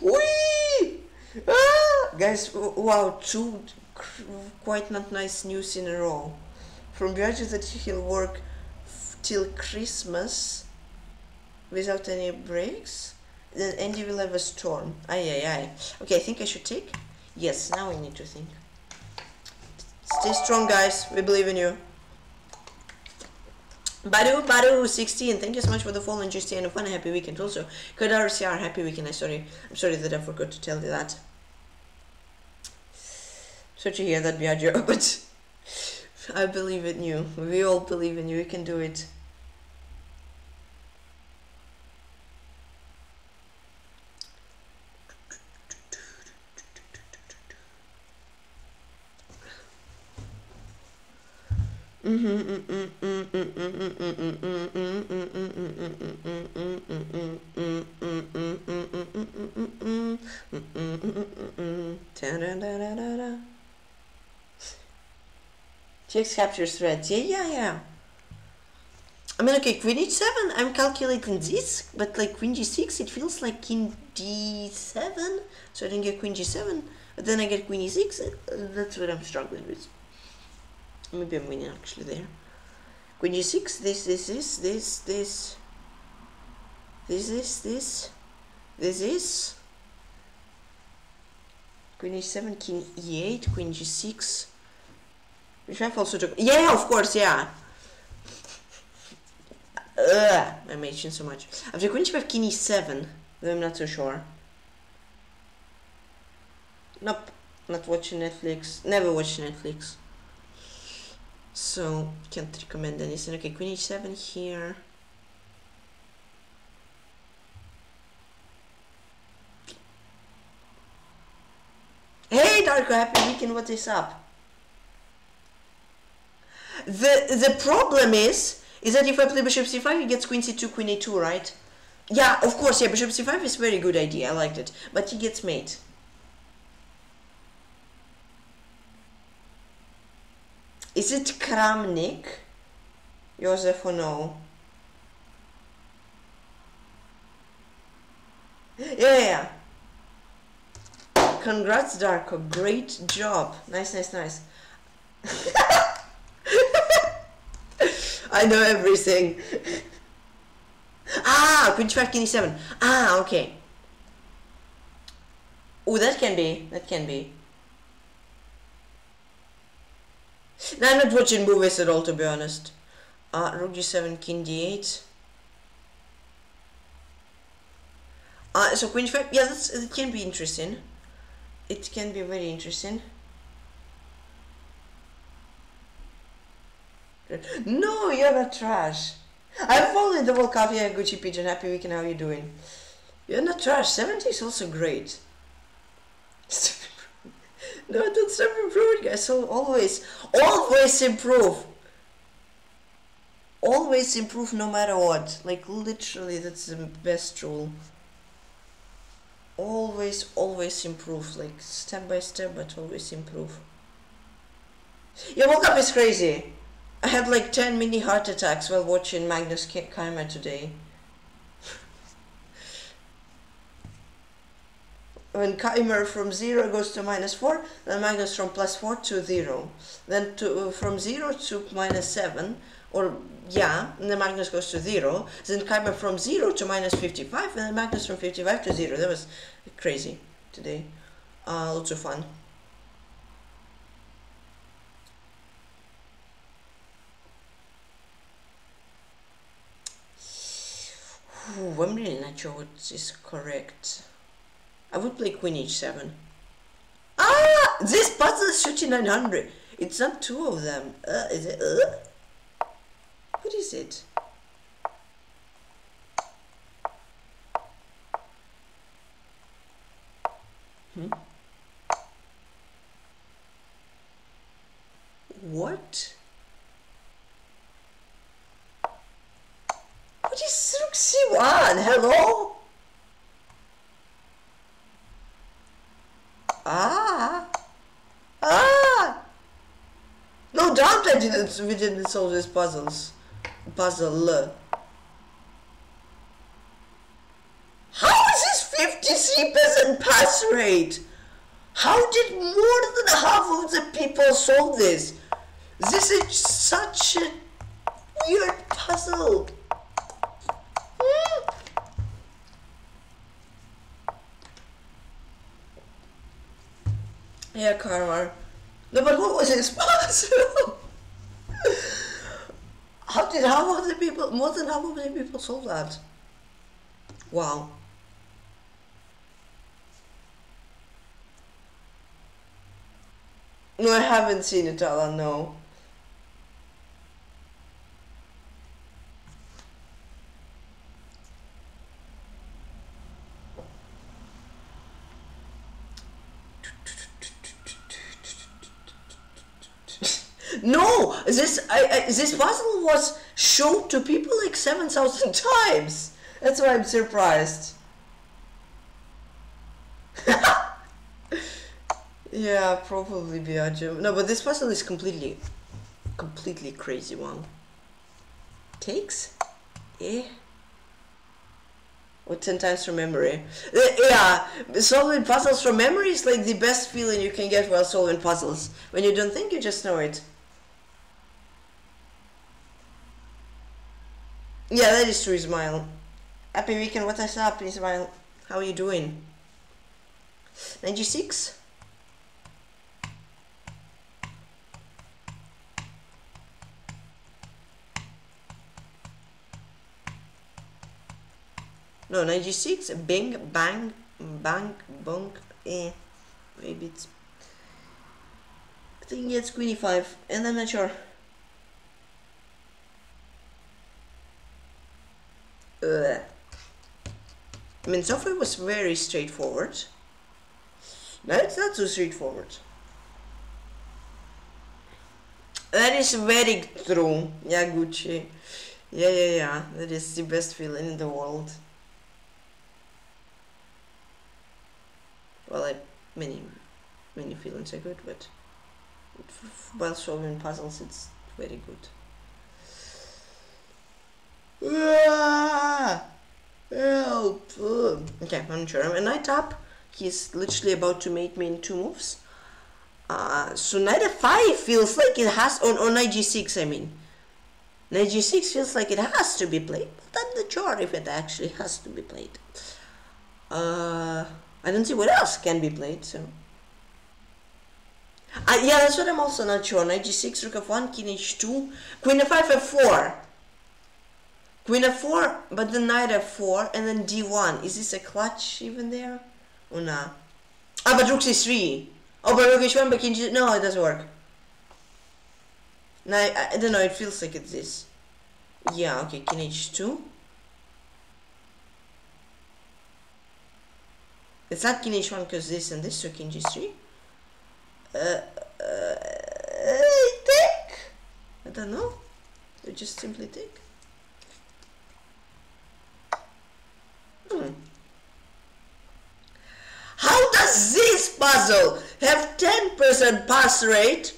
Wee! Ah! Guys, wow, 2 quite not nice news in a row. From Biagio that he'll work till Christmas without any breaks, then Andy will have a storm. Aye. Okay, I think I should take. Yes, now I need to think. Stay strong, guys. We believe in you. Baru16, thank you so much for the follow and GST and a fun and happy weekend also. KDRCR, happy weekend. I'm sorry that I forgot to tell you that. So to hear that, Biagio, but I believe in you. We all believe in you. You can do it. Text captures threads. Yeah. I mean, okay, queen h7, I'm calculating this, but like queen g6, it feels like king d7, so I didn't get queen g7, but then I get queen e6, that's what I'm struggling with. Maybe I'm winning actually there. Queen g6, this. Queen h7, king e8, queen g6. Which I've also took. Yeah, of course, yeah. I'm aging so much. After queen g5, king e7, though I'm not so sure. Nope, not watching Netflix. Never watch Netflix. So, can't recommend anything. Okay, queen h7 here. Hey Darko, happy weekend, what is up? The problem is that if I play bishop c5, he gets queen c2, queen a2, right? Yeah, of course, yeah, bishop c5 is a very good idea, I liked it. But he gets mate. Is it Kramnik, Joseph, or no? Yeah. Congrats, Darko. Great job. Nice. I know everything. Queen g5, king e7. Okay. Oh, that can be. No, I'm not watching movies at all, to be honest. Rook g7, king d8. So queen g5, yeah, that can be interesting. It can be very interesting. No, you're not trash. I'm following the World Cup, yeah, Gucci Pigeon. Happy weekend, how are you doing? You're not trash. 70 is also great. No, don't stop improving, guys. So always improve. Always improve no matter what. Like, literally, that's the best rule. Always improve. Like, step by step, but always improve. Yeah, World Cup is crazy. I had like 10 mini heart attacks while watching Magnus Carlsen today. When Kaimer from 0 goes to -4, then Magnus from +4 to 0. Then from 0 to -7, or yeah, and then Magnus goes to 0. Then Kaimer from 0 to -55, and then Magnus from 55 to 0. That was crazy today. Lots of fun. Ooh, I'm really not sure what is correct. I would play queen h7. This puzzle is 3900. It's not two of them. Is it? What is it? What? What is rook c1? Hello? No doubt I didn't. We didn't solve these puzzles. Puzzle. How is this 53% pass rate? How did more than half of the people solve this? This is such a weird puzzle. Yeah, Karma. No, but what was his puzzle? How did half of the people, more than half of the people saw that? Wow. No, I haven't seen it, Alan, no. No, this puzzle was shown to people like 7,000 times. That's why I'm surprised. Yeah, probably Biagio. No, but this puzzle is completely crazy one. Takes? Eh? Or 10 times from memory. Yeah, solving puzzles from memory is like the best feeling you can get while solving puzzles. When you don't think, you just know it. Yeah, that is true, Ismail. Happy weekend, what is up, Ismail? How are you doing? 96? No, 96, bing, bang, bang, bonk, eh, maybe it's, I think it's 25, and I'm not sure. I mean, so far it was very straightforward. Now it's not so straightforward. That is very true, yeah, Gucci. Yeah, that is the best feeling in the world. Well, I many feelings are good, but while solving puzzles, it's very good. Help! Okay, I'm sure. I'm a knight up. He's literally about to mate me in 2 moves. So knight f5 feels like it has on knight g6. I mean, knight g6 feels like it has to be played, but I'm not sure if it actually has to be played. I don't see what else can be played, so... yeah, that's what I'm also not sure. Knight g6, rook f1, king h2, queen f5, f4. Queen f4, but then knight f4, and then d1. Is this a clutch even there? Or nah? Ah, but rook c3. Oh, but rook h1, but king g... No, it doesn't work. Now, I don't know, it feels like it's this. Yeah, okay, king h2. It's not king h1 because this and this, so king g3. Take? I don't know. You just simply take. How does this puzzle have 10% pass rate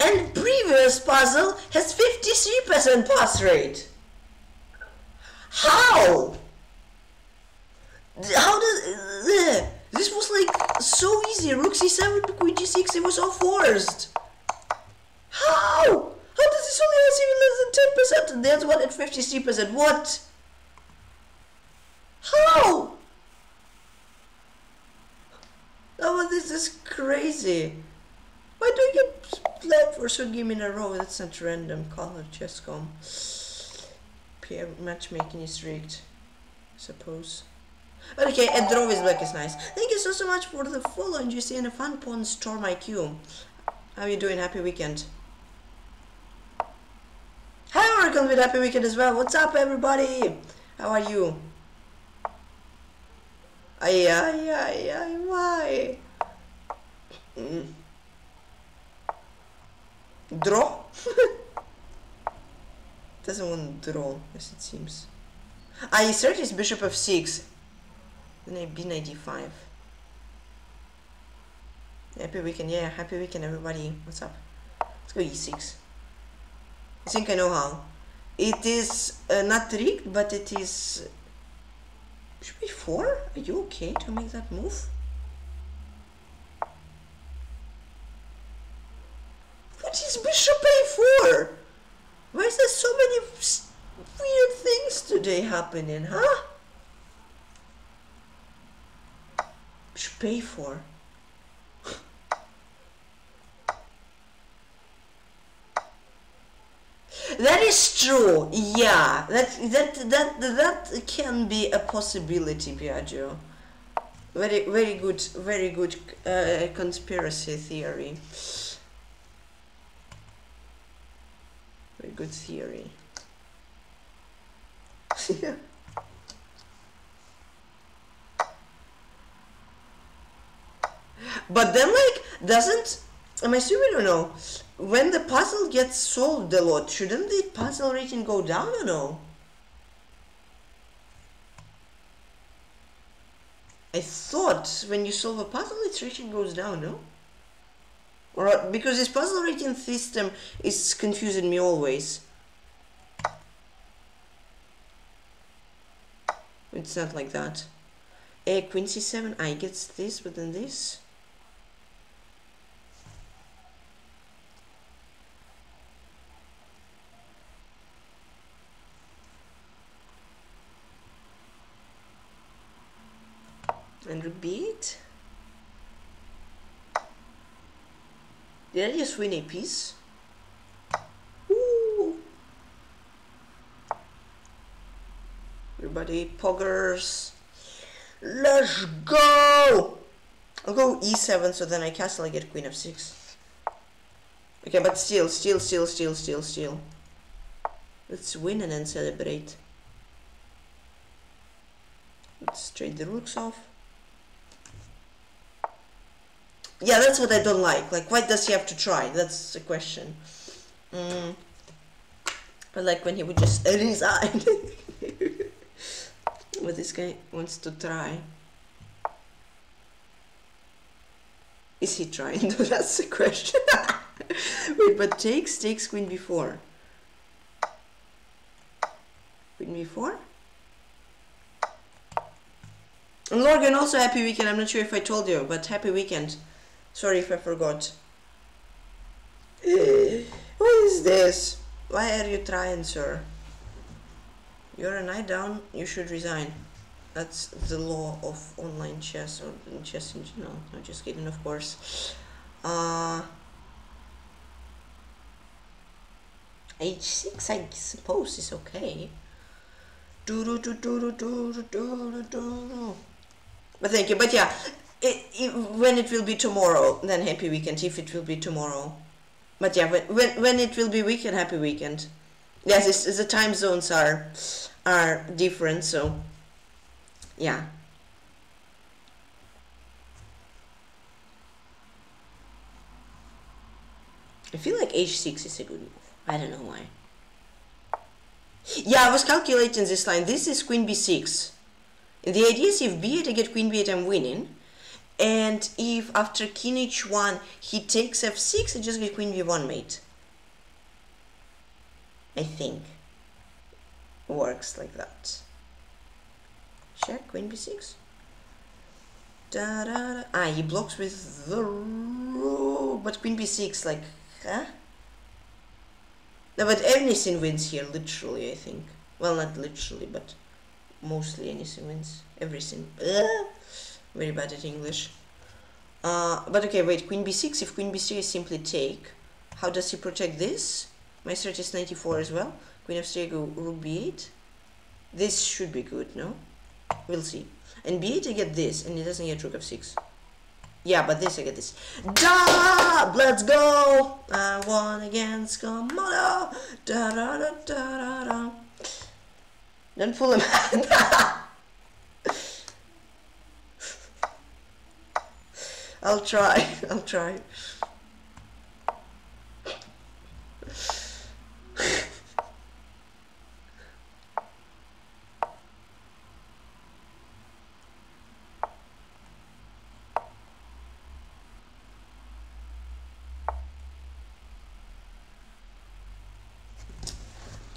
and previous puzzle has 53% pass rate? How? How does this was like so easy? Rook c7, queen g6. It was all forced. How? How does this only has even less than 10%? There's one at 53%. What? How? Oh, this is crazy. Why do you play for so game in a row? That's not random. Color chess.com. Peer matchmaking is rigged, I suppose. Okay, a draw with black is nice. Thank you so much for the follow and GC and a fun pawn storm IQ. How are you doing? Happy weekend. Hi Oracle with happy weekend as well. What's up everybody? How are you? Ay, why? Draw? Doesn't want to draw, as it seems. I insert his bishop f6. Then knight d5. Happy weekend, yeah, happy weekend everybody. What's up? Let's go e6. I think I know how. It is not rigged, but it is... Should be 4? Are you okay to make that move? What is bishop a4? Why is there so many weird things today happening, huh? Should pay for. That True, yeah, that can be a possibility, Biagio. Very good conspiracy theory. Very good theory. Yeah. But then, like, doesn't, am I stupid or no? When the puzzle gets solved a lot, shouldn't the puzzle rating go down or no? I thought when you solve a puzzle, its rating goes down, no? Or, because this puzzle rating system is confusing me always. It's not like that. A queen c7, I get this, but then this. And repeat. Did I just win a piece? Ooh. Everybody, poggers. Let's go! I'll go e7, so then I castle, I get queen f6. Okay, but still. Let's win and then celebrate. Let's trade the rooks off. Yeah, that's what I don't like. Like, why does he have to try? That's the question. I like when he would just resign. But this guy wants to try. Is he trying? That's the question. Wait, but takes queen b4. Queen b4? And Lorgan, also happy weekend. I'm not sure if I told you, but happy weekend. Sorry if I forgot. What is this? Why are you trying, sir? You're a knight down, you should resign. That's the law of online chess, or chess in general. No, just kidding, of course. H6, I suppose, is okay. But thank you, but yeah, when it will be tomorrow, then happy weekend, if it will be tomorrow. But yeah, when it will be weekend, happy weekend. Yes, it's, the time zones are different, so yeah. I feel like h6 is a good move. I don't know why. Yeah, I was calculating this line. This is queen b6. And the idea is if b8, I get queen b8, I'm winning. And if after king h1, he takes f6, I just get queen b1 mate. I think works like that. Check queen b6. Da, da, da. Ah, he blocks with the rook, but queen b6, like, huh? No, but anything wins here, literally. I think. Well, not literally, but mostly anything wins. Everything. Ugh. Very bad at English. But okay, wait. Queen b6. If queen b3, I simply take. How does he protect this? My search is 94 as well. Queen f3, go rook b8. This should be good, no? We'll see. And b8, I get this, and it doesn't get rook f6. Yeah, but this, I get this. Da! Let's go! I won against Komodo! Da da da da da da. Don't fool him. I'll try.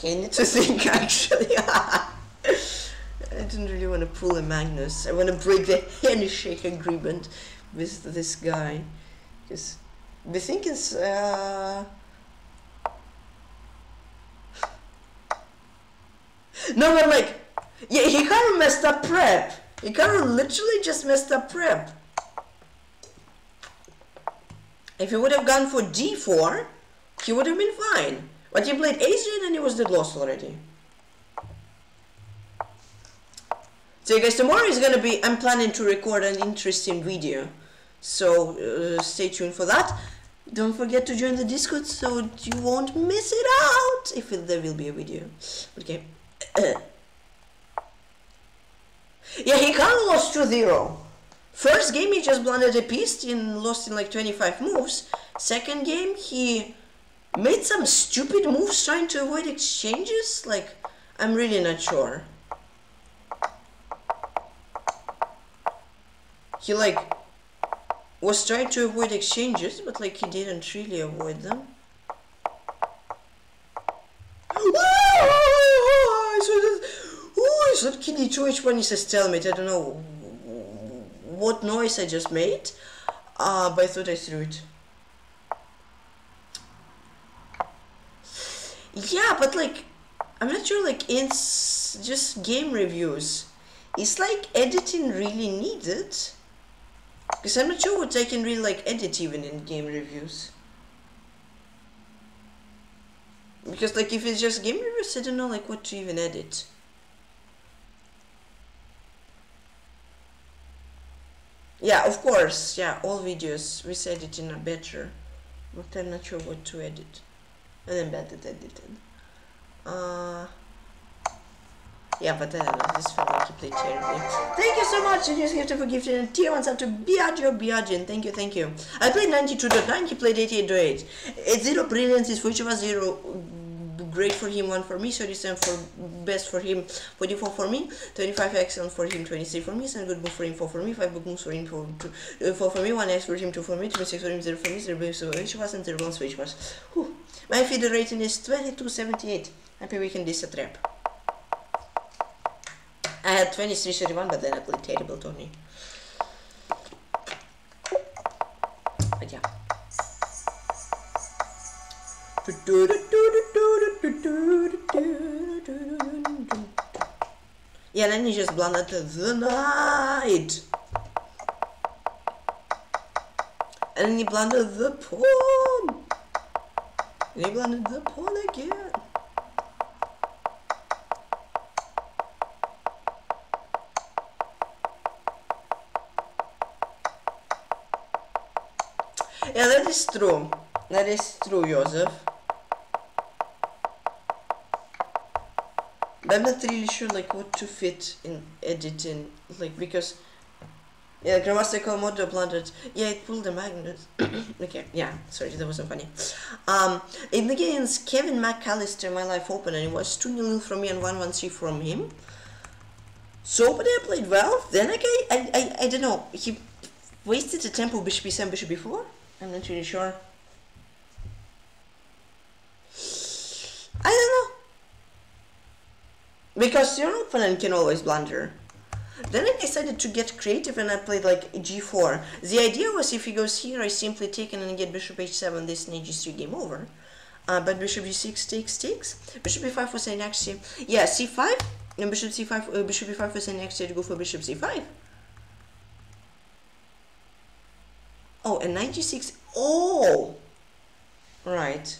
I need to think, actually. I didn't really want to pull a Magnus. I want to break the handshake agreement with this guy. Because the thing is... No, but like... Yeah, he kind of messed up prep. He kind of literally just messed up prep. If he would have gone for d4, he would have been fine. But you played Asian and it was dead lost already. So guys, tomorrow is gonna be, I'm planning to record an interesting video. So stay tuned for that. Don't forget to join the Discord so you won't miss it out if there will be a video. Okay. Yeah, he kind of lost 2-0. First game he just blundered a piece and lost in like 25 moves. Second game he made some stupid moves trying to avoid exchanges. Like, I'm really not sure. He like was trying to avoid exchanges, but like he didn't really avoid them. I saw King E2, H1 is a stalemate. I don't know what noise I just made, but I thought I threw it. Yeah, but like, I'm not sure, like, it's just game reviews. Is like editing really needed? Because I'm not sure what I can really like edit even in game reviews. Because like if it's just game reviews, I don't know like what to even edit. Yeah, of course, yeah, all videos with editing are better. But I'm not sure what to edit. And I'm bad at editing. Yeah, but I don't know, this felt like he played terribly. Thank you so much, and just have to forgive you. And tier 1's up to Biagio, thank you, thank you. I played 92.9, he played 88.8. It's 0 brilliance, it's for each of us, 0 great for him, 1 for me, 37 for best for him, 44 for me, 25 excellent for him, 23 for me, 7 good book for him, 4 for me, 5 good moves for him, 4 for me, 1 X for him, 2 for me, 26 for him, 0 for me, 0 base for each of us, and 0 bounce for each of us. Whew. My feeder rating is 22.78. Happy weekend, this a trap. I had 23.31, but then I played terrible Tony. But yeah. Yeah, then he just blundered the knight. And then he blundered the pawn. And he blundered the pawn again. Yeah, that is true. That is true, Joseph. But I'm not really sure like what to fit in editing, like because yeah, Gramaster Komodo blundered. Yeah, it pulled the Magnus. Okay, yeah, sorry, that wasn't funny. In the games, Kevin McAllister, my life open, and it was 2-0 from me and 1-1-3 from him. So, but I played well. Then okay, I don't know. He wasted a tempo bishop b7 bishop b4. I'm not really sure. I don't know. Because your opponent can always blunder. Then I decided to get creative and I played like g4. The idea was if he goes here, I simply take and then get bishop h7, this knight g3, game over. But bishop g6 takes. Bishop b5 was an action. Yeah, c5. And bishop c5, bishop b5 was an action to go for bishop c5. Oh, and 96. Oh, right.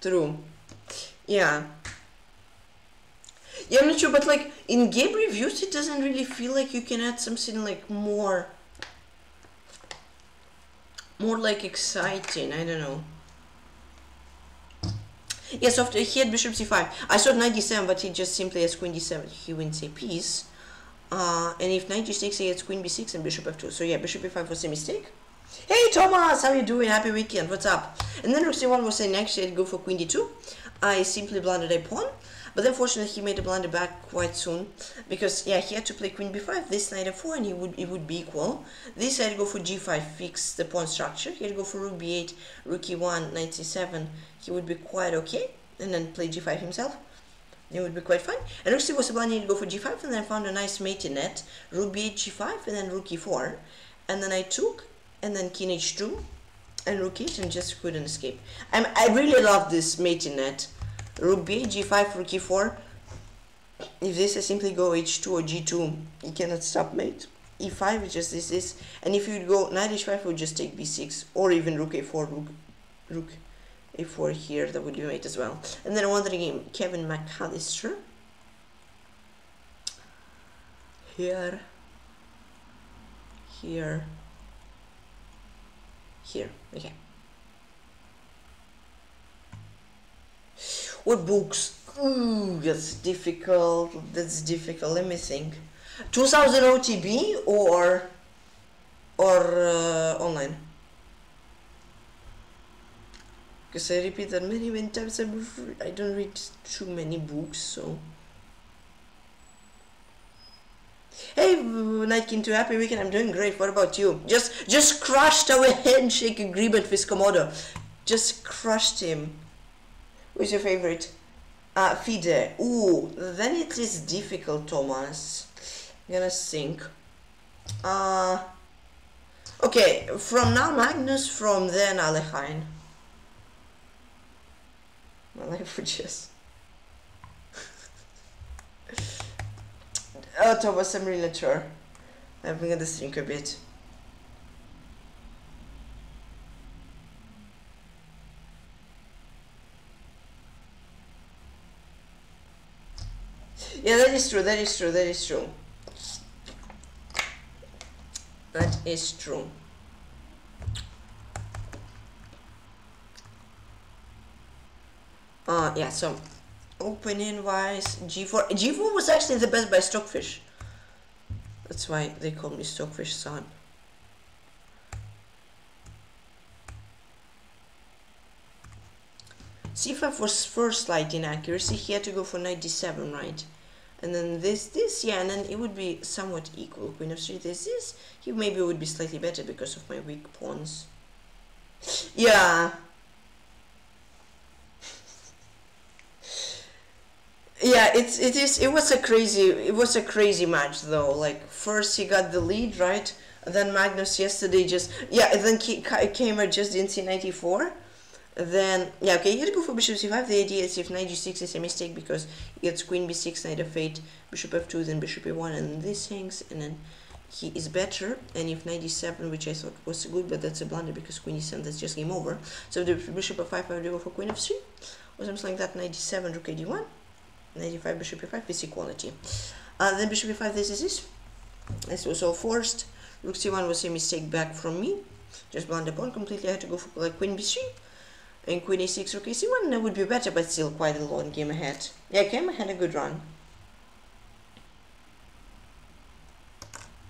True. Yeah. Yeah, I'm not sure, but like in game reviews, it doesn't really feel like you can add something like more like exciting. I don't know. Yes, after he had bishop c5, I saw knight d7, but he just simply has queen d7. He wins a piece. And if knight g6, he has queen b6 and bishop f2. So yeah, bishop b5 was a mistake. Hey Thomas, how you doing? Happy weekend. What's up? And then rook c1 was saying actually I'd go for queen d2. I simply blundered a pawn. But unfortunately, he made a blunder back quite soon because yeah, he had to play queen b5, this knight f4, and it would be equal. This had to go for g5, fix the pawn structure. He had to go for rook b8, rook e1, knight c7. He would be quite okay, and then play g5 himself. It would be quite fine. And rook c was a blunder. He'd go for g5, and then I found a nice mating net. Rook b8, g5, and then rook e4, and then I took, and then king h2, and rook e10 just couldn't escape. I really love this mating net. Rook b8, g5, rook e4. If this is simply go h2 or g2, you cannot stop mate. e5 is just this, and if you go knight h5, we'll just take b6, or even rook a4, rook a4 here, that would be mate as well. And then another game, Kevin McAllister. Here, okay. What books? Ooh, that's difficult, let me think. 2000 OTB or online? Because I repeat that many times, I don't read too many books, so... Hey, Night King, too happy weekend, I'm doing great, what about you? Just crushed our handshake agreement with Komodo. Just crushed him. Who's your favorite? Fide. Ooh, then it is difficult, Thomas. I'm gonna think. Okay, from now Magnus, from then Alekhine. My life would just... Oh, Thomas, I'm really not sure. I'm gonna think a bit. Yeah, that is true. Yeah, so opening wise, G4 was actually the best by Stockfish. That's why they call me Stockfish son. C5 was first slight inaccuracy. He had to go for knight d7, right? And then this, yeah, and then it would be somewhat equal. Queen of 3, this, he maybe would be slightly better because of my weak pawns. Yeah. Yeah, it was a crazy match though. Like, first he got the lead, right? And then Magnus yesterday just, yeah, and then Kamer just didn't see knight e4. Then, yeah, okay, you had to go for bishop c5. The idea is if knight g6 is a mistake because he gets queen b6, knight f8, bishop f2, then bishop a1, and this hangs, and then he is better. And if knight d7, which I thought was good, but that's a blunder because queen e7, that's just game over. So the bishop f5, I would go for queen f3, or something like that, knight d7, rook d1, knight d5, bishop e5, is equality. Then bishop e5, this was all forced. Rook c1 was a mistake back from me, just blunder pawn completely. I had to go for like queen b3. And queen a6, rook a1, that would be better, but still quite a long game ahead. Yeah, Kama had a good run.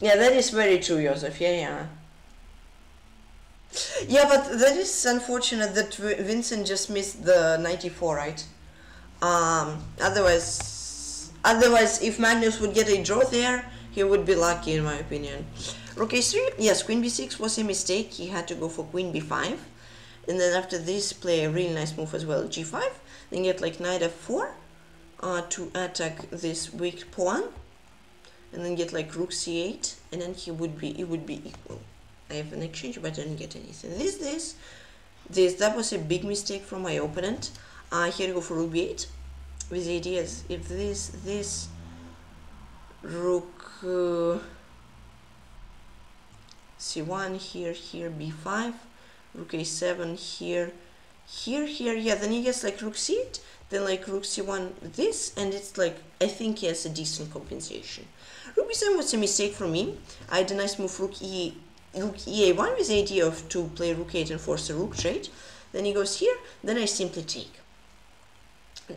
Yeah, that is very true, Joseph. Yeah. Yeah, but that is unfortunate that Vincent just missed the 94, right? Otherwise, if Magnus would get a draw there, he would be lucky, in my opinion. Rook a3, yes, queen b6 was a mistake. He had to go for queen b5. And then after this, play a really nice move as well, g5, then get like knight f4 to attack this weak pawn, and then get like rook c8, and then it would be equal. I have an exchange, but I didn't get anything. That was a big mistake from my opponent. Here we go for rook b8, with the ideas, if this, rook c1, here, b5, rook a7, here, yeah, then he gets like rook c8, then like rook c1, this, and it's like, I think he has a decent compensation. Rook b7 was a mistake for me. I had a nice move, rook ea1, with the idea of to play rook 8 and force a rook trade. Then he goes here, then I simply take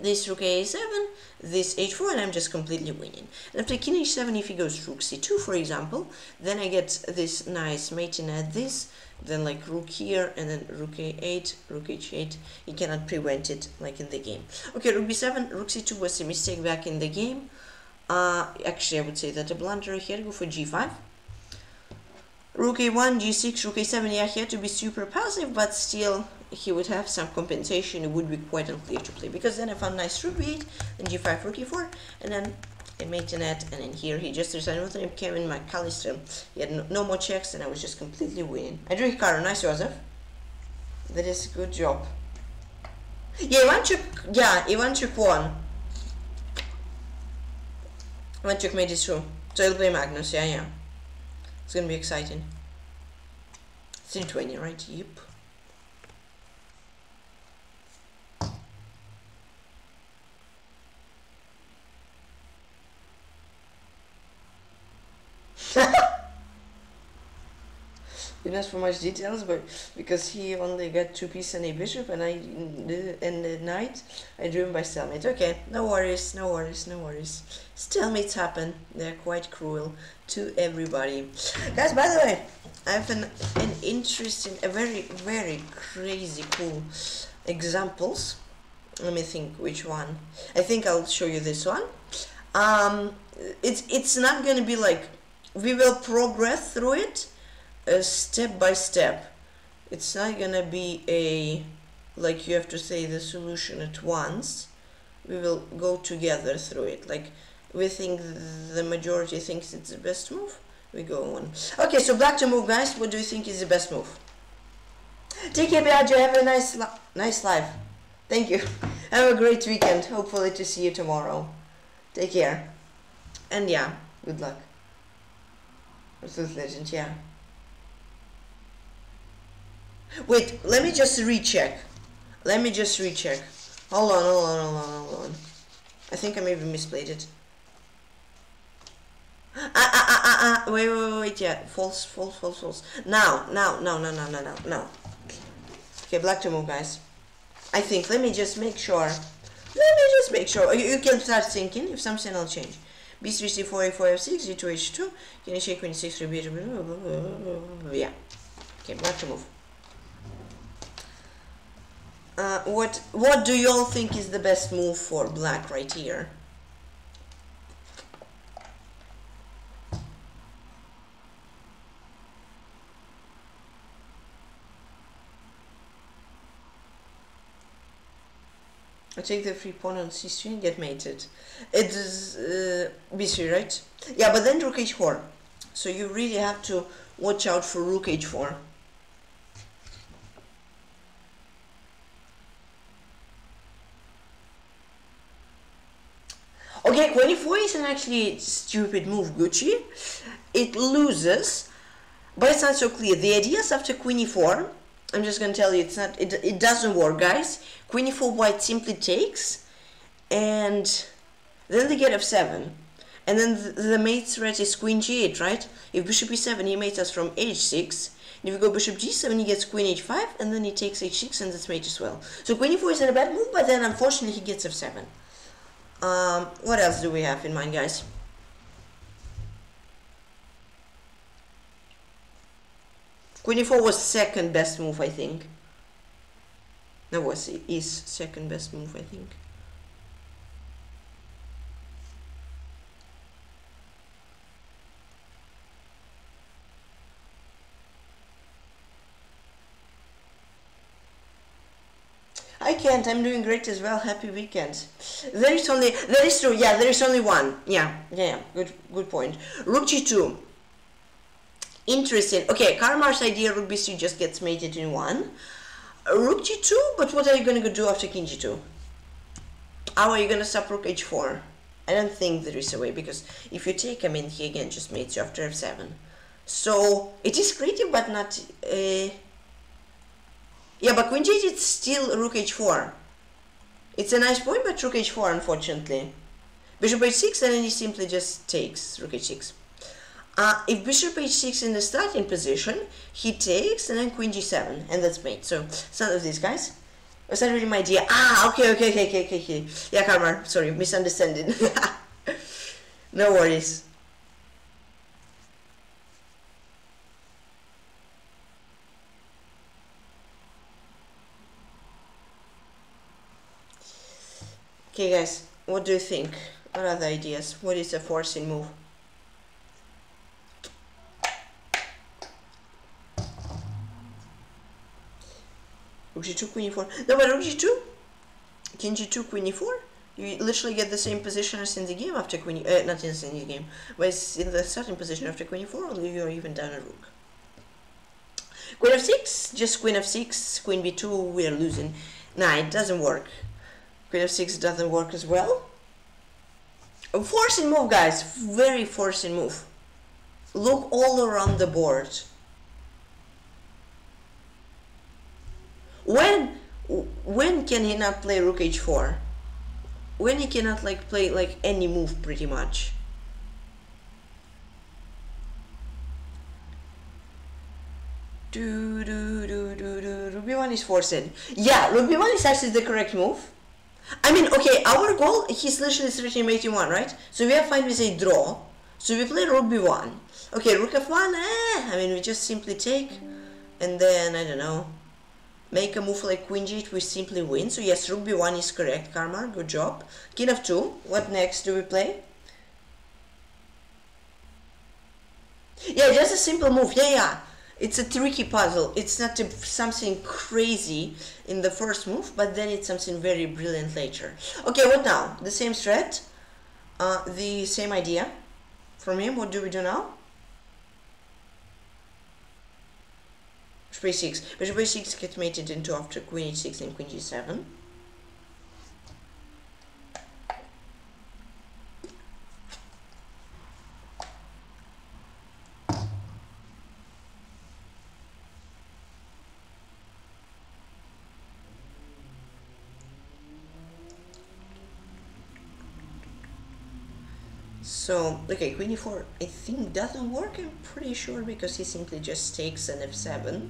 this rook a7, this h4, and I'm just completely winning. And after king h7, if he goes rook c2, for example, then I get this nice mating at this, then like rook here, and then rook a8, rook h8. You cannot prevent it like in the game. Okay, rook b7, rook c2 was a mistake back in the game. Actually, I would say that a blunder. Here, go for g5. Rook a1, g6, rook a7, yeah, he had to be super passive, but still, he would have some compensation. It would be quite unclear to play, because then I found nice rook b8, then g5, rook e4, and then a matinette, and then here he just resigned with him, Kevin McAllister. He had no more checks, and I was just completely winning. I drink Caro, nice, Joseph. That is a good job. Yeah, Ivanchuk won. Ivanchuk made it through. So he'll play Magnus, yeah. It's gonna be exciting. It's in 20, right? Yep. Didn't ask for much details, but because he only got 2 pieces and a bishop, and I in the knight, I drew him by stalemate. Okay, no worries. Stalemates happen; they're quite cruel to everybody. Guys, by the way, I have an interesting, a very crazy cool examples. Let me think which one. I think I'll show you this one. It's not gonna be like we will progress through it. Step by step. It's not gonna be a like you have to say the solution at once. We will go together through it. Like we think the majority thinks it's the best move, we go on. Okay, so black to move, guys. What do you think is the best move? TK Biagio, have a nice life. Thank you. Have a great weekend. Hopefully to see you tomorrow. Take care. And yeah, good luck. Absolute legend, yeah. Wait, let me just recheck. Hold on. I think I maybe misplayed it. Wait, yeah. False. Now. Okay, black to move, guys. I think, let me just make sure. You can start thinking if something will change. B3, C4, A4, F6, G2, H2. Can you shake when C6, 3, B2, yeah. Okay, black to move. What do y'all think is the best move for black right here? I take the free pawn on c3 and get mated. It is b3, right? Yeah, but then rook h4. So you really have to watch out for rook h4. Okay, queen e4 is an actually stupid move, Gucci. It loses, but it's not so clear. The idea is after queen e4, I'm just gonna tell you, it's not. It doesn't work, guys. Queen e4 white simply takes, and then they get f7, and then the mate threat is queen g8, right? If bishop e7, he mates us from h6. And if we go bishop g7, he gets queen h5, and then he takes h6, and that's mate as well. So queen e4 isn't a bad move, but then unfortunately he gets f7. What else do we have in mind, guys? Queen e4 was second best move, I think. That was his second best move, I think. I can't, I'm doing great as well, happy weekend. There is only one. Yeah, good point. Rook g2. Interesting. Okay, Karma's idea, rook b3 just gets mated in one. Rook g2, but what are you gonna do after king g2? How are you gonna stop rook h4? I don't think there is a way, because if you take him in, he again just mates you after f7. So, it is creative, but not... Yeah, but queen g8, it's still rook h4. It's a nice point, but rook h4, unfortunately. Bishop h6, and then he simply just takes rook h6. If bishop h6 in the starting position, he takes, and then queen g7, and that's mate. So, it's none of these, guys. It's not really my idea. Okay. Yeah, Karma, sorry, misunderstanding. No worries. Okay, guys, what do you think? What are the ideas? What is a forcing move? Rook g2, queen e4. No, but rook g2, king g2, queen e4. You literally get the same position as in the game after queen e4. Not as in the game, but it's in the starting position after queen e4, or you're even down a rook. Queen f6, just queen f6, queen b2, we are losing. Nah, it doesn't work. Queen f6 doesn't work as well. A forcing move, guys, very forcing move. Look all around the board. When can he not play rook h4? When he cannot like play like any move pretty much. Rb1 is forcing. Yeah, Rb1 is actually the correct move. I mean, okay, our goal, he's literally stretching mate1, right? So we are fine with a draw. So we play Rb1. Okay, Rook f1, I mean, we just simply take, and then, I don't know, make a move like Queen g8, we simply win. So yes, Rb1 is correct, Karma, good job. King f2, what next do we play? Yeah, just a simple move, yeah. It's a tricky puzzle. It's not something crazy in the first move, but then it's something very brilliant later. Okay, what now? The same threat, the same idea from him. What do we do now? Bishop a6. Bishop a6 gets mated into after queen h6 and queen g7. So, okay, queen e4, I think doesn't work, I'm pretty sure, because he simply just takes an f7.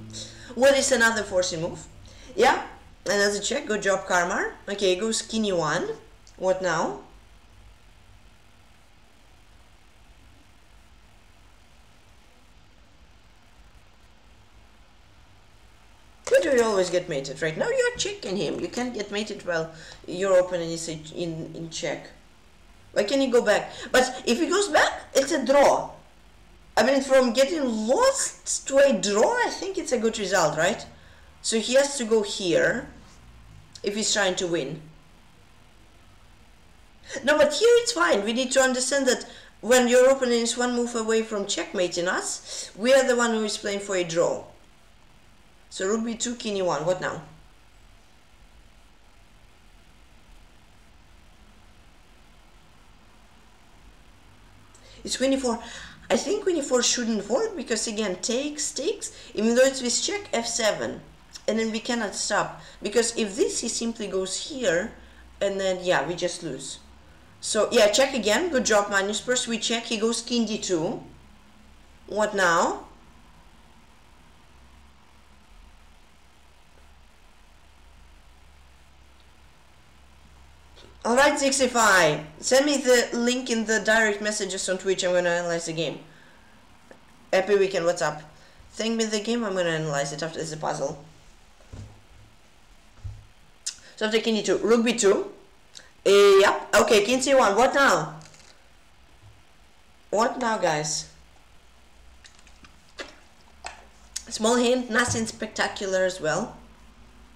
What is another forcing move? Yeah, another check, good job, Karma. Okay, goes king e1. What now? Why do you always get mated? Right now you're checking him, you can't get mated while your opponent is in check. Why can't he go back? But if he goes back, it's a draw. I mean, from getting lost to a draw, I think it's a good result, right? So he has to go here if he's trying to win. No, but here it's fine. We need to understand that when your opponent is one move away from checkmating us, we are the one who is playing for a draw. So rook b2, king e1. What now? It's queen e4. I think queen e4 shouldn't work because again takes, even though it's with check f7, and then we cannot stop because if this he simply goes here, and then yeah we just lose. So yeah, check again. Good job, Magnus. First we check. He goes king d2. What now? Alright, Zixify, send me the link in the direct messages on Twitch, I'm gonna analyze the game. Happy weekend, what's up? Send me the game, I'm gonna analyze it after it's a puzzle. So after king d2, rook b2. Yep, okay, king c1, what now? What now, guys? Small hint, nothing spectacular as well.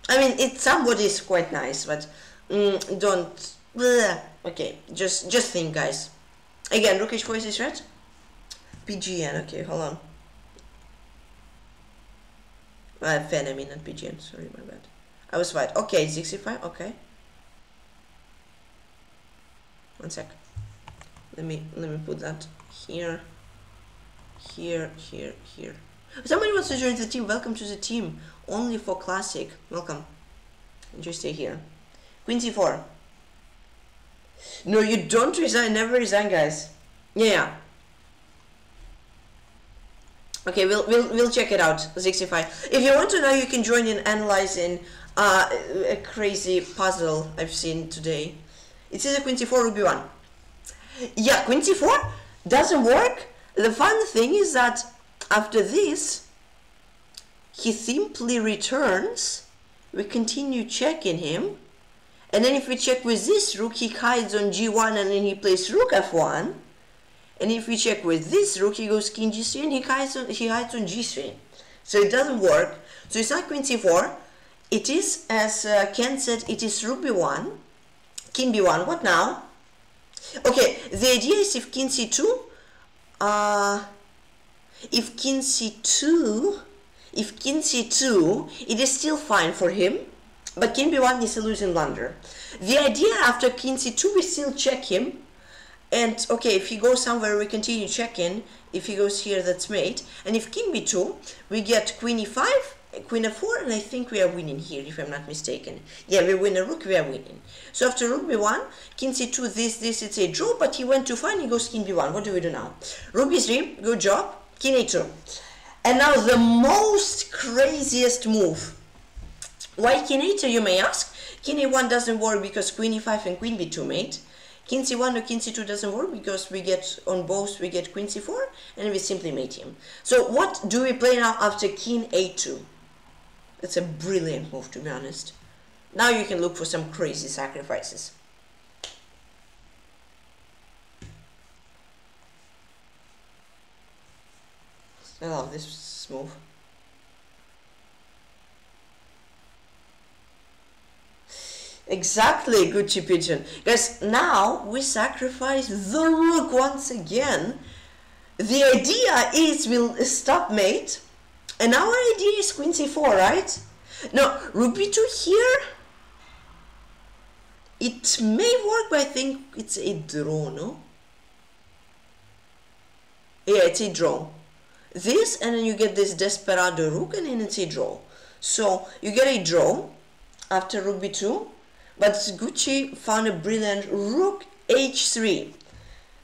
I mean, it somewhat is quite nice, but... don't... Bleh. Okay, just think, guys. Again, rook h4 is right? PGN, okay, hold on. Fan, I mean, not PGN, sorry, my bad. I was right. Okay, 65, okay. One sec. Let me put that here. Here. Somebody wants to join the team, welcome to the team. Only for classic, welcome. Just stay here. Queen c4. No, you don't resign, never resign, guys. Yeah. Okay, we'll check it out, 65. If you want to know, you can join in analyzing a crazy puzzle I've seen today. It says queen c4, rook b1. Yeah, queen c4 doesn't work. The fun thing is that after this, he simply returns. We continue checking him. And then if we check with this rook, he hides on g1 and then he plays rook f1. And if we check with this rook, he goes king g3 and he hides on g3. So it doesn't work. So it's not queen c4. It is, as Ken said, it is rook b1, king b1. What now? Okay, the idea is if king c2, if king c2, it is still fine for him, but king b1 is a losing blunder. The idea after king c2, we still check him, and okay, if he goes somewhere, we continue checking. If he goes here, that's mate, and if king b2, we get queen e5, queen f4, and I think we are winning here, if I'm not mistaken. Yeah, we win a rook, we are winning. So after rook b1, king c2, this, it's a draw, but he went too far and he goes king b1. What do we do now? Rook b3, good job, king a2. And now the most craziest move. Why king a2, you may ask? King a1 doesn't work because queen e5 and queen b2 mate. King c1 or king c2 doesn't work because we get on both, we get queen c4, and we simply mate him. So what do we play now after king a2? It's a brilliant move, to be honest. Now you can look for some crazy sacrifices. I love this move. Exactly, Gucci Pigeon. Guys, now we sacrifice the rook once again. The idea is we'll stop mate. And our idea is queen c4, right? No, rook b2 here. It may work, but I think it's a draw, no? Yeah, it's a draw. This, and then you get this desperado rook, and then it's a draw. So you get a draw after rook b2, but Gucci found a brilliant rook h3.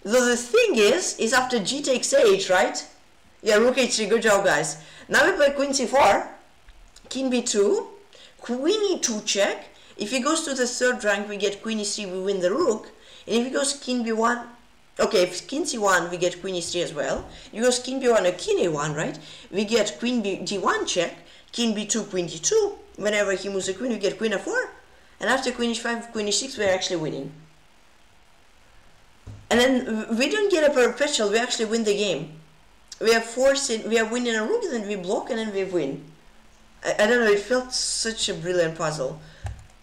Though the thing is after g takes h, right? Yeah, rook h3, good job, guys. Now we play queen c4, king b2, queen e2 check. If he goes to the third rank, we get queen e3, we win the rook. And if he goes king b1, okay, if king c1, we get queen e3 as well. If he goes king b1 or king a1, right? We get queen d1 check, king b2, queen d2. Whenever he moves a queen, we get queen a4. And after queen h5, queen e6, we're actually winning. And then we don't get a perpetual, we actually win the game. We are winning a rook, and then we block, and then we win. I don't know, it felt such a brilliant puzzle.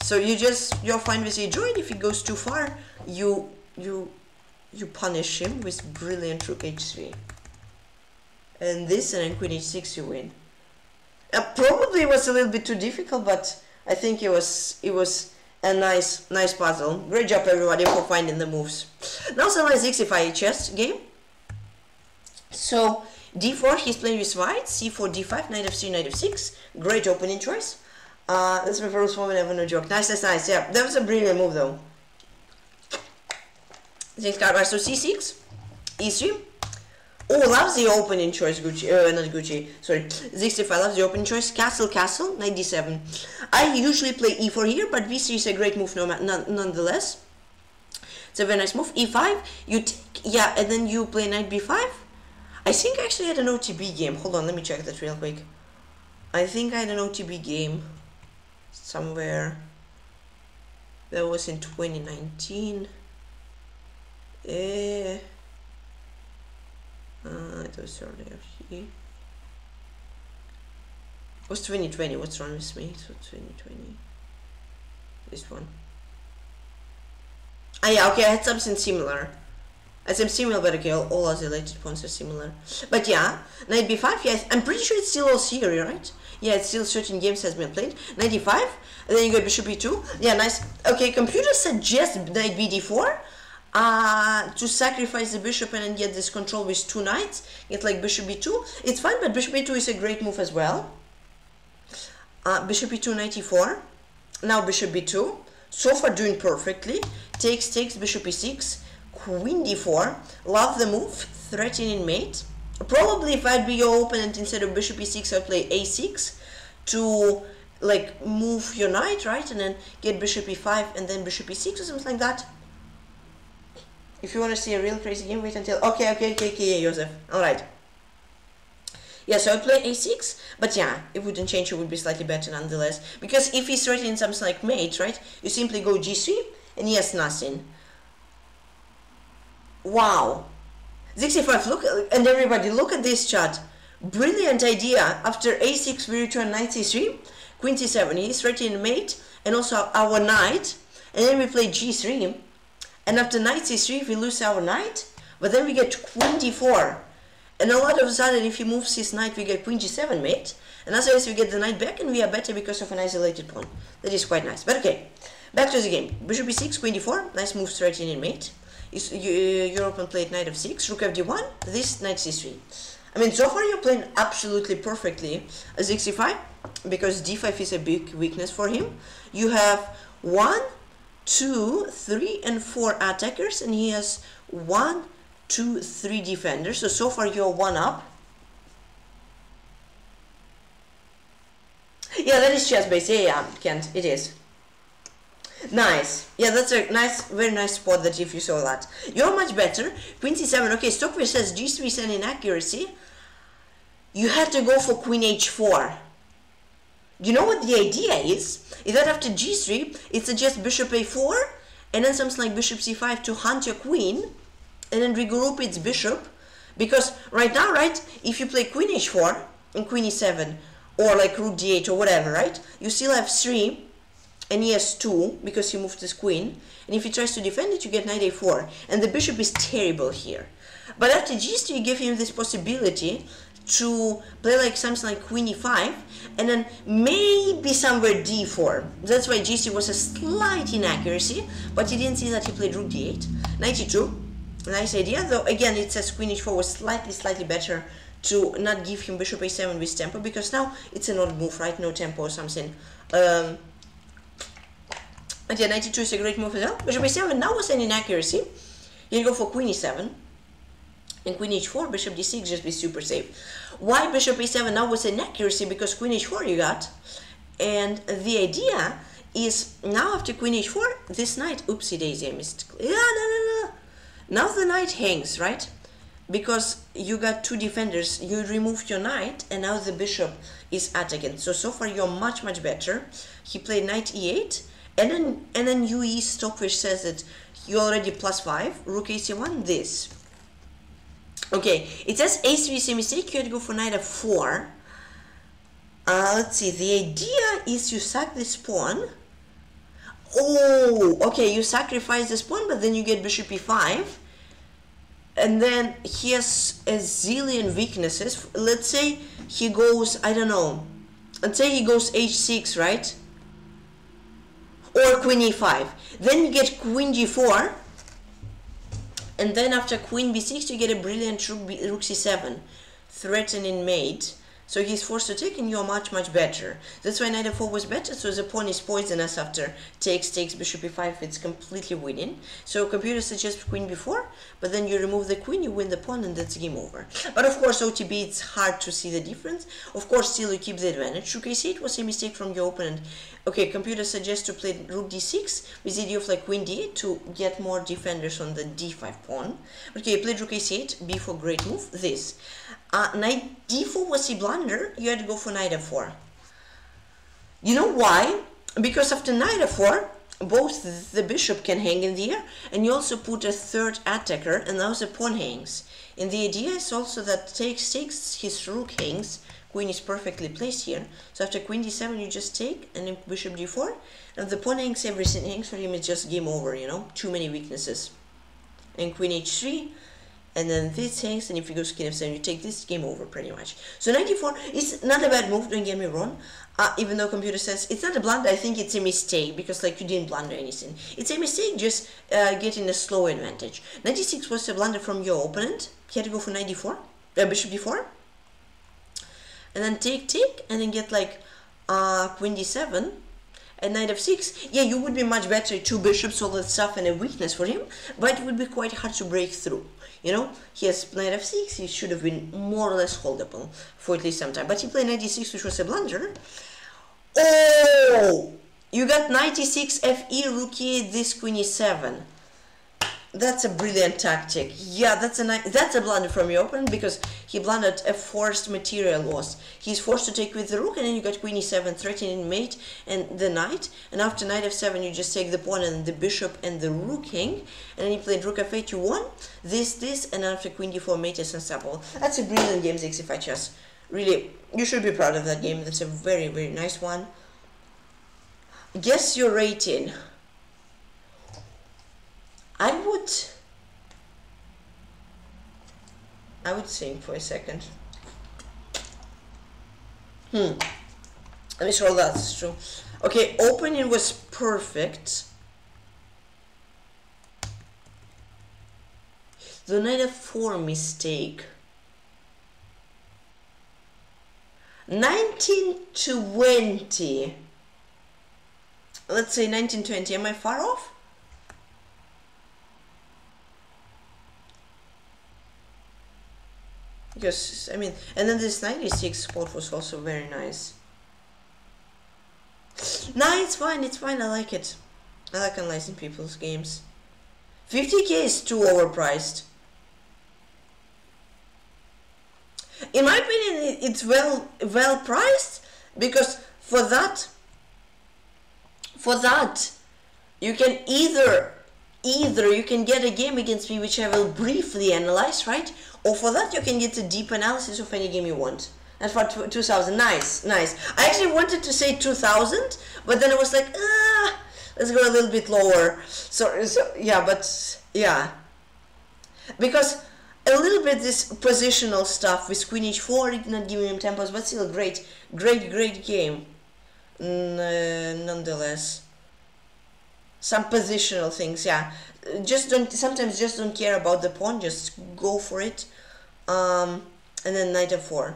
So you're fine with a join. If it goes too far, you punish him with brilliant rook h3. And this, and then queen h6, you win. Probably was a little bit too difficult, but I think it was a nice puzzle. Great job, everybody, for finding the moves. Now summarize Xify chess game. So d4, he's playing with white, c4, d5, knight f3, knight f6. Great opening choice. That's my first moment ever, no joke. Nice, nice, nice. Yeah, that was a brilliant move, though. Thanks, Karma. So c6, e3. Oh, loves the opening choice, Gucci. Not Gucci, sorry. Zixify loves the opening choice. Castle, castle, knight d7. I usually play e4 here, but b3 is a great move nonetheless. It's a very nice move. e5, you take, yeah, and then you play knight b5. I think I actually had an OTB game. Hold on, let me check that real quick. I think I had an OTB game somewhere. That was in 2019. It was earlier here. It was 2020. What's wrong with me? So 2020. This one. Ah, yeah, okay, I had something similar. As I'm similar, but okay, all other related pawns are similar. But yeah, knight b5, yes, I'm pretty sure it's still all theory, right? Yeah, it's still 13 games has been played. Knight d5, and then you got bishop e2. Yeah, nice. Okay, computer suggests knight bd4 to sacrifice the bishop and then get this control with two knights. Get like bishop b2. It's fine, but bishop b2 is a great move as well. Bishop e2, knight e4. Now bishop b2. So far doing perfectly. Takes, bishop e6. Queen d4, love the move, threatening mate. Probably if I'd be your opponent, instead of bishop e6, I'd play a6 to like move your knight, right? And then get bishop e5 and then bishop e6 or something like that. If you want to see a real crazy game, wait until... Okay, yeah, Joseph. Alright. Yeah, so I play a6, but yeah, it wouldn't change, it would be slightly better nonetheless. Because if he's threatening something like mate, right? You simply go g3 and he has nothing. Wow, 65, look, and everybody look at this chart. Brilliant idea. After a6 we return knight c3, queen c7, he's threatening mate and also our knight, and then we play g3, and after knight c3 we lose our knight, but then we get queen d4, and all of a sudden if he moves his knight we get queen g7 mate, And as always, we get the knight back, and we are better because of an isolated pawn. That is quite nice. But okay, back to the game. Bishop b6, queen d4. Nice move straight in and mate. Your opponent played knight f6, rook fd1. This knight c3. I mean, so far you're playing absolutely perfectly as xc5, because d5 is a big weakness for him. You have 1, 2, 3, and 4 attackers, and he has 1, 2, 3 defenders. So far you're 1 up. Yeah, that is chess base. Yeah, Kent, it is. Nice. Yeah, that's a nice, very nice spot that if you saw that. You're much better. Queen c7. Okay, Stockfish says g3 is an inaccuracy. You had to go for queen h4. You know what the idea is that after g3, it suggests bishop a4, and then something like bishop c5 to hunt your queen, and then regroup its bishop. Because right now, right, if you play queen h4 and queen e7, or like rook d8 or whatever, right, you still have 3, and he has 2, because he moved his queen, and if he tries to defend it, you get knight a4, and the bishop is terrible here. But after g3, you give him this possibility to play like something like queen e5, and then maybe somewhere d4. That's why g3 was a slight inaccuracy, but you didn't see that he played rook d8. Knight e2, nice idea, though again it says queen h4 was slightly better to not give him bishop a7 with tempo, because now it's an odd move, right? No tempo or something. But yeah, knight e2 is a great move as well. Bishop a7 now was an inaccuracy. You go for queen e7. And queen h4, bishop d6, just be super safe. Why bishop a7 now was an inaccuracy? Because queen h4 you got. And the idea is now after queen h4, this knight, oopsie daisy, I missed. Yeah, no. Now the knight hangs, right? Because you got 2 defenders, you removed your knight, and now the bishop is attacking. So far you're much better. He played knight e8, and then UE Stockfish says that you're already +5, rook ac1, this. Okay, it says a3 is a mistake, you had to go for knight f4. Let's see, the idea is you sack this pawn. Oh, okay, you sacrifice this pawn, but then you get bishop e5. And then he has a zillion weaknesses. Let's say he goes, I don't know, let's say he goes h6, right? Or queen e5. Then you get queen g4. And then after queen b6, you get a brilliant rook c7, threatening mate. So he's forced to take, and you're much better. That's why knight f4 was better, so the pawn is poisonous after takes bishop e5, it's completely winning. So computer suggests queen b4, but then you remove the queen, you win the pawn, and that's game over. But of course, OTB, it's hard to see the difference. Of course, still you keep the advantage. Rook a8, it was a mistake from your opponent. Okay, computer suggests to play rook d6 with the idea of like queen d8 to get more defenders on the d5 pawn. Okay, you played rook a8, b4, great move, this. Knight d4 was a blunder, you had to go for knight f4. You know why? Because after knight f4, both the bishop can hang in the air, and you also put a 3rd attacker, and now the pawn hangs. And the idea is also that takes, his rook hangs, queen is perfectly placed here. So after queen d7, you just take, and then bishop d4, and the pawn hangs, everything hangs for him, it's just game over, you know, too many weaknesses. And queen h3. And then this hangs, and if you go to king f7, you take this, game over pretty much. So knight d4 is not a bad move, don't get me wrong. Even though computer says it's not a blunder, I think it's a mistake, because like you didn't blunder anything. It's a mistake, just getting a slow advantage. Knight d6 was a blunder from your opponent. He had to go for knight d4, bishop d4, and then take, and then get like queen d7. And knight f6, yeah, you would be much better, 2 bishops, all that stuff, and a weakness for him, but it would be quite hard to break through. You know, he has knight f6, he should have been more or less holdable for at least some time. But he played knight d6, which was a blunder. Oh! You got knight d6, fe, rook e8, this queen e7. That's a brilliant tactic. Yeah, that's a blunder from your opponent, because he blundered a forced material loss. He's forced to take with the rook, and then you got queen e7, threatening mate and the knight. And after knight f7, you just take the pawn and the bishop and the rook hang. And then you played rook f8, you won. This, and after queen d4, mate is unstoppable. That's a brilliant game, xc5 chess. Really, you should be proud of that game. That's a very nice one. Guess your rating. I would think for a second. Let me scroll that, it's true. Okay, opening was perfect. The knight f4 mistake. 1920. Let's say 1920. Am I far off? Because I mean, and then this 96 spot was also very nice. No, it's fine. It's fine. I like it. I like analyzing people's games. 50k is too overpriced. In my opinion, it's well priced because for that you can either you can get a game against me which I will briefly analyze, right? Or for that you can get a deep analysis of any game you want. And for 2000, nice. I actually wanted to say 2000, but then I was like, let's go a little bit lower. So yeah, but yeah, because a little bit this positional stuff with Queen H4, not giving him tempos, but still great game. Nonetheless, some positional things, yeah. Sometimes just don't care about the pawn, just go for it. And then knight f4,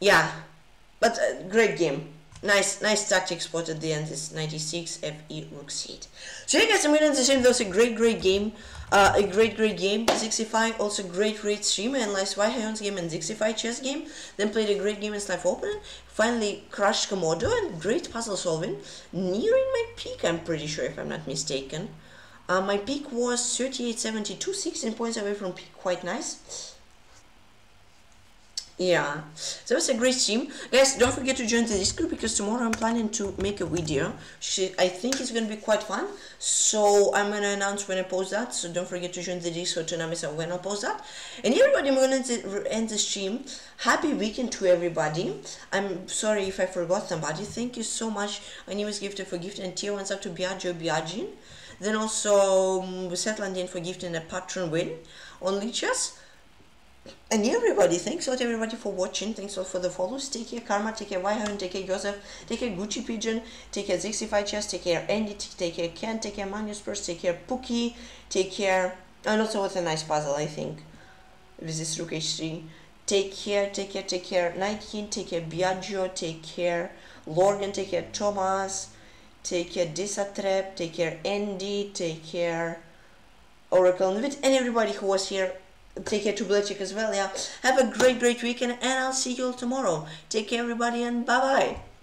yeah. But great game, nice tactic spot at the end. This 96 fe rook c8. So yeah, guys, I'm gonna end the stream. That was a great game. A great game. 65 also great streamer, analyzed Wai Hyon's game and 65 chess game, then played a great game in Snipe Open, finally crushed Komodo, and great puzzle solving, nearing my peak, I'm pretty sure, if I'm not mistaken. My peak was 38.72, 16 points away from peak, quite nice. Yeah, so it's a great stream. Guys, don't forget to join the Discord because tomorrow I'm planning to make a video. I think it's gonna be quite fun. So I'm gonna announce when I post that. So don't forget to join the Discord to notice when I post that. And everybody, I'm gonna end the stream. Happy weekend to everybody. I'm sorry if I forgot somebody. Thank you so much. My name is Gifted for Gift and tier 1 sub to Biagio Biagin. Then also Setlandi for Gift and a patron win on Lichess. And everybody, thanks a lot everybody for watching, thanks a lot for the follows, take care Karma, take care Wai Hyon, take care Joseph, take care Gucci Pigeon, take care 65 Chess, take care Andy, take care Ken, take care Magnus Carlsen, take care Pookie, take care, and also what a nice puzzle I think, with this rook h3, take care Knight King, take care Biagio, take care Lorgan, take care Thomas, take care Disatrep, take care Andy, take care Oracle and everybody who was here. Take care to Blackjack as well, yeah. Have a great weekend and I'll see you all tomorrow. Take care everybody and bye-bye.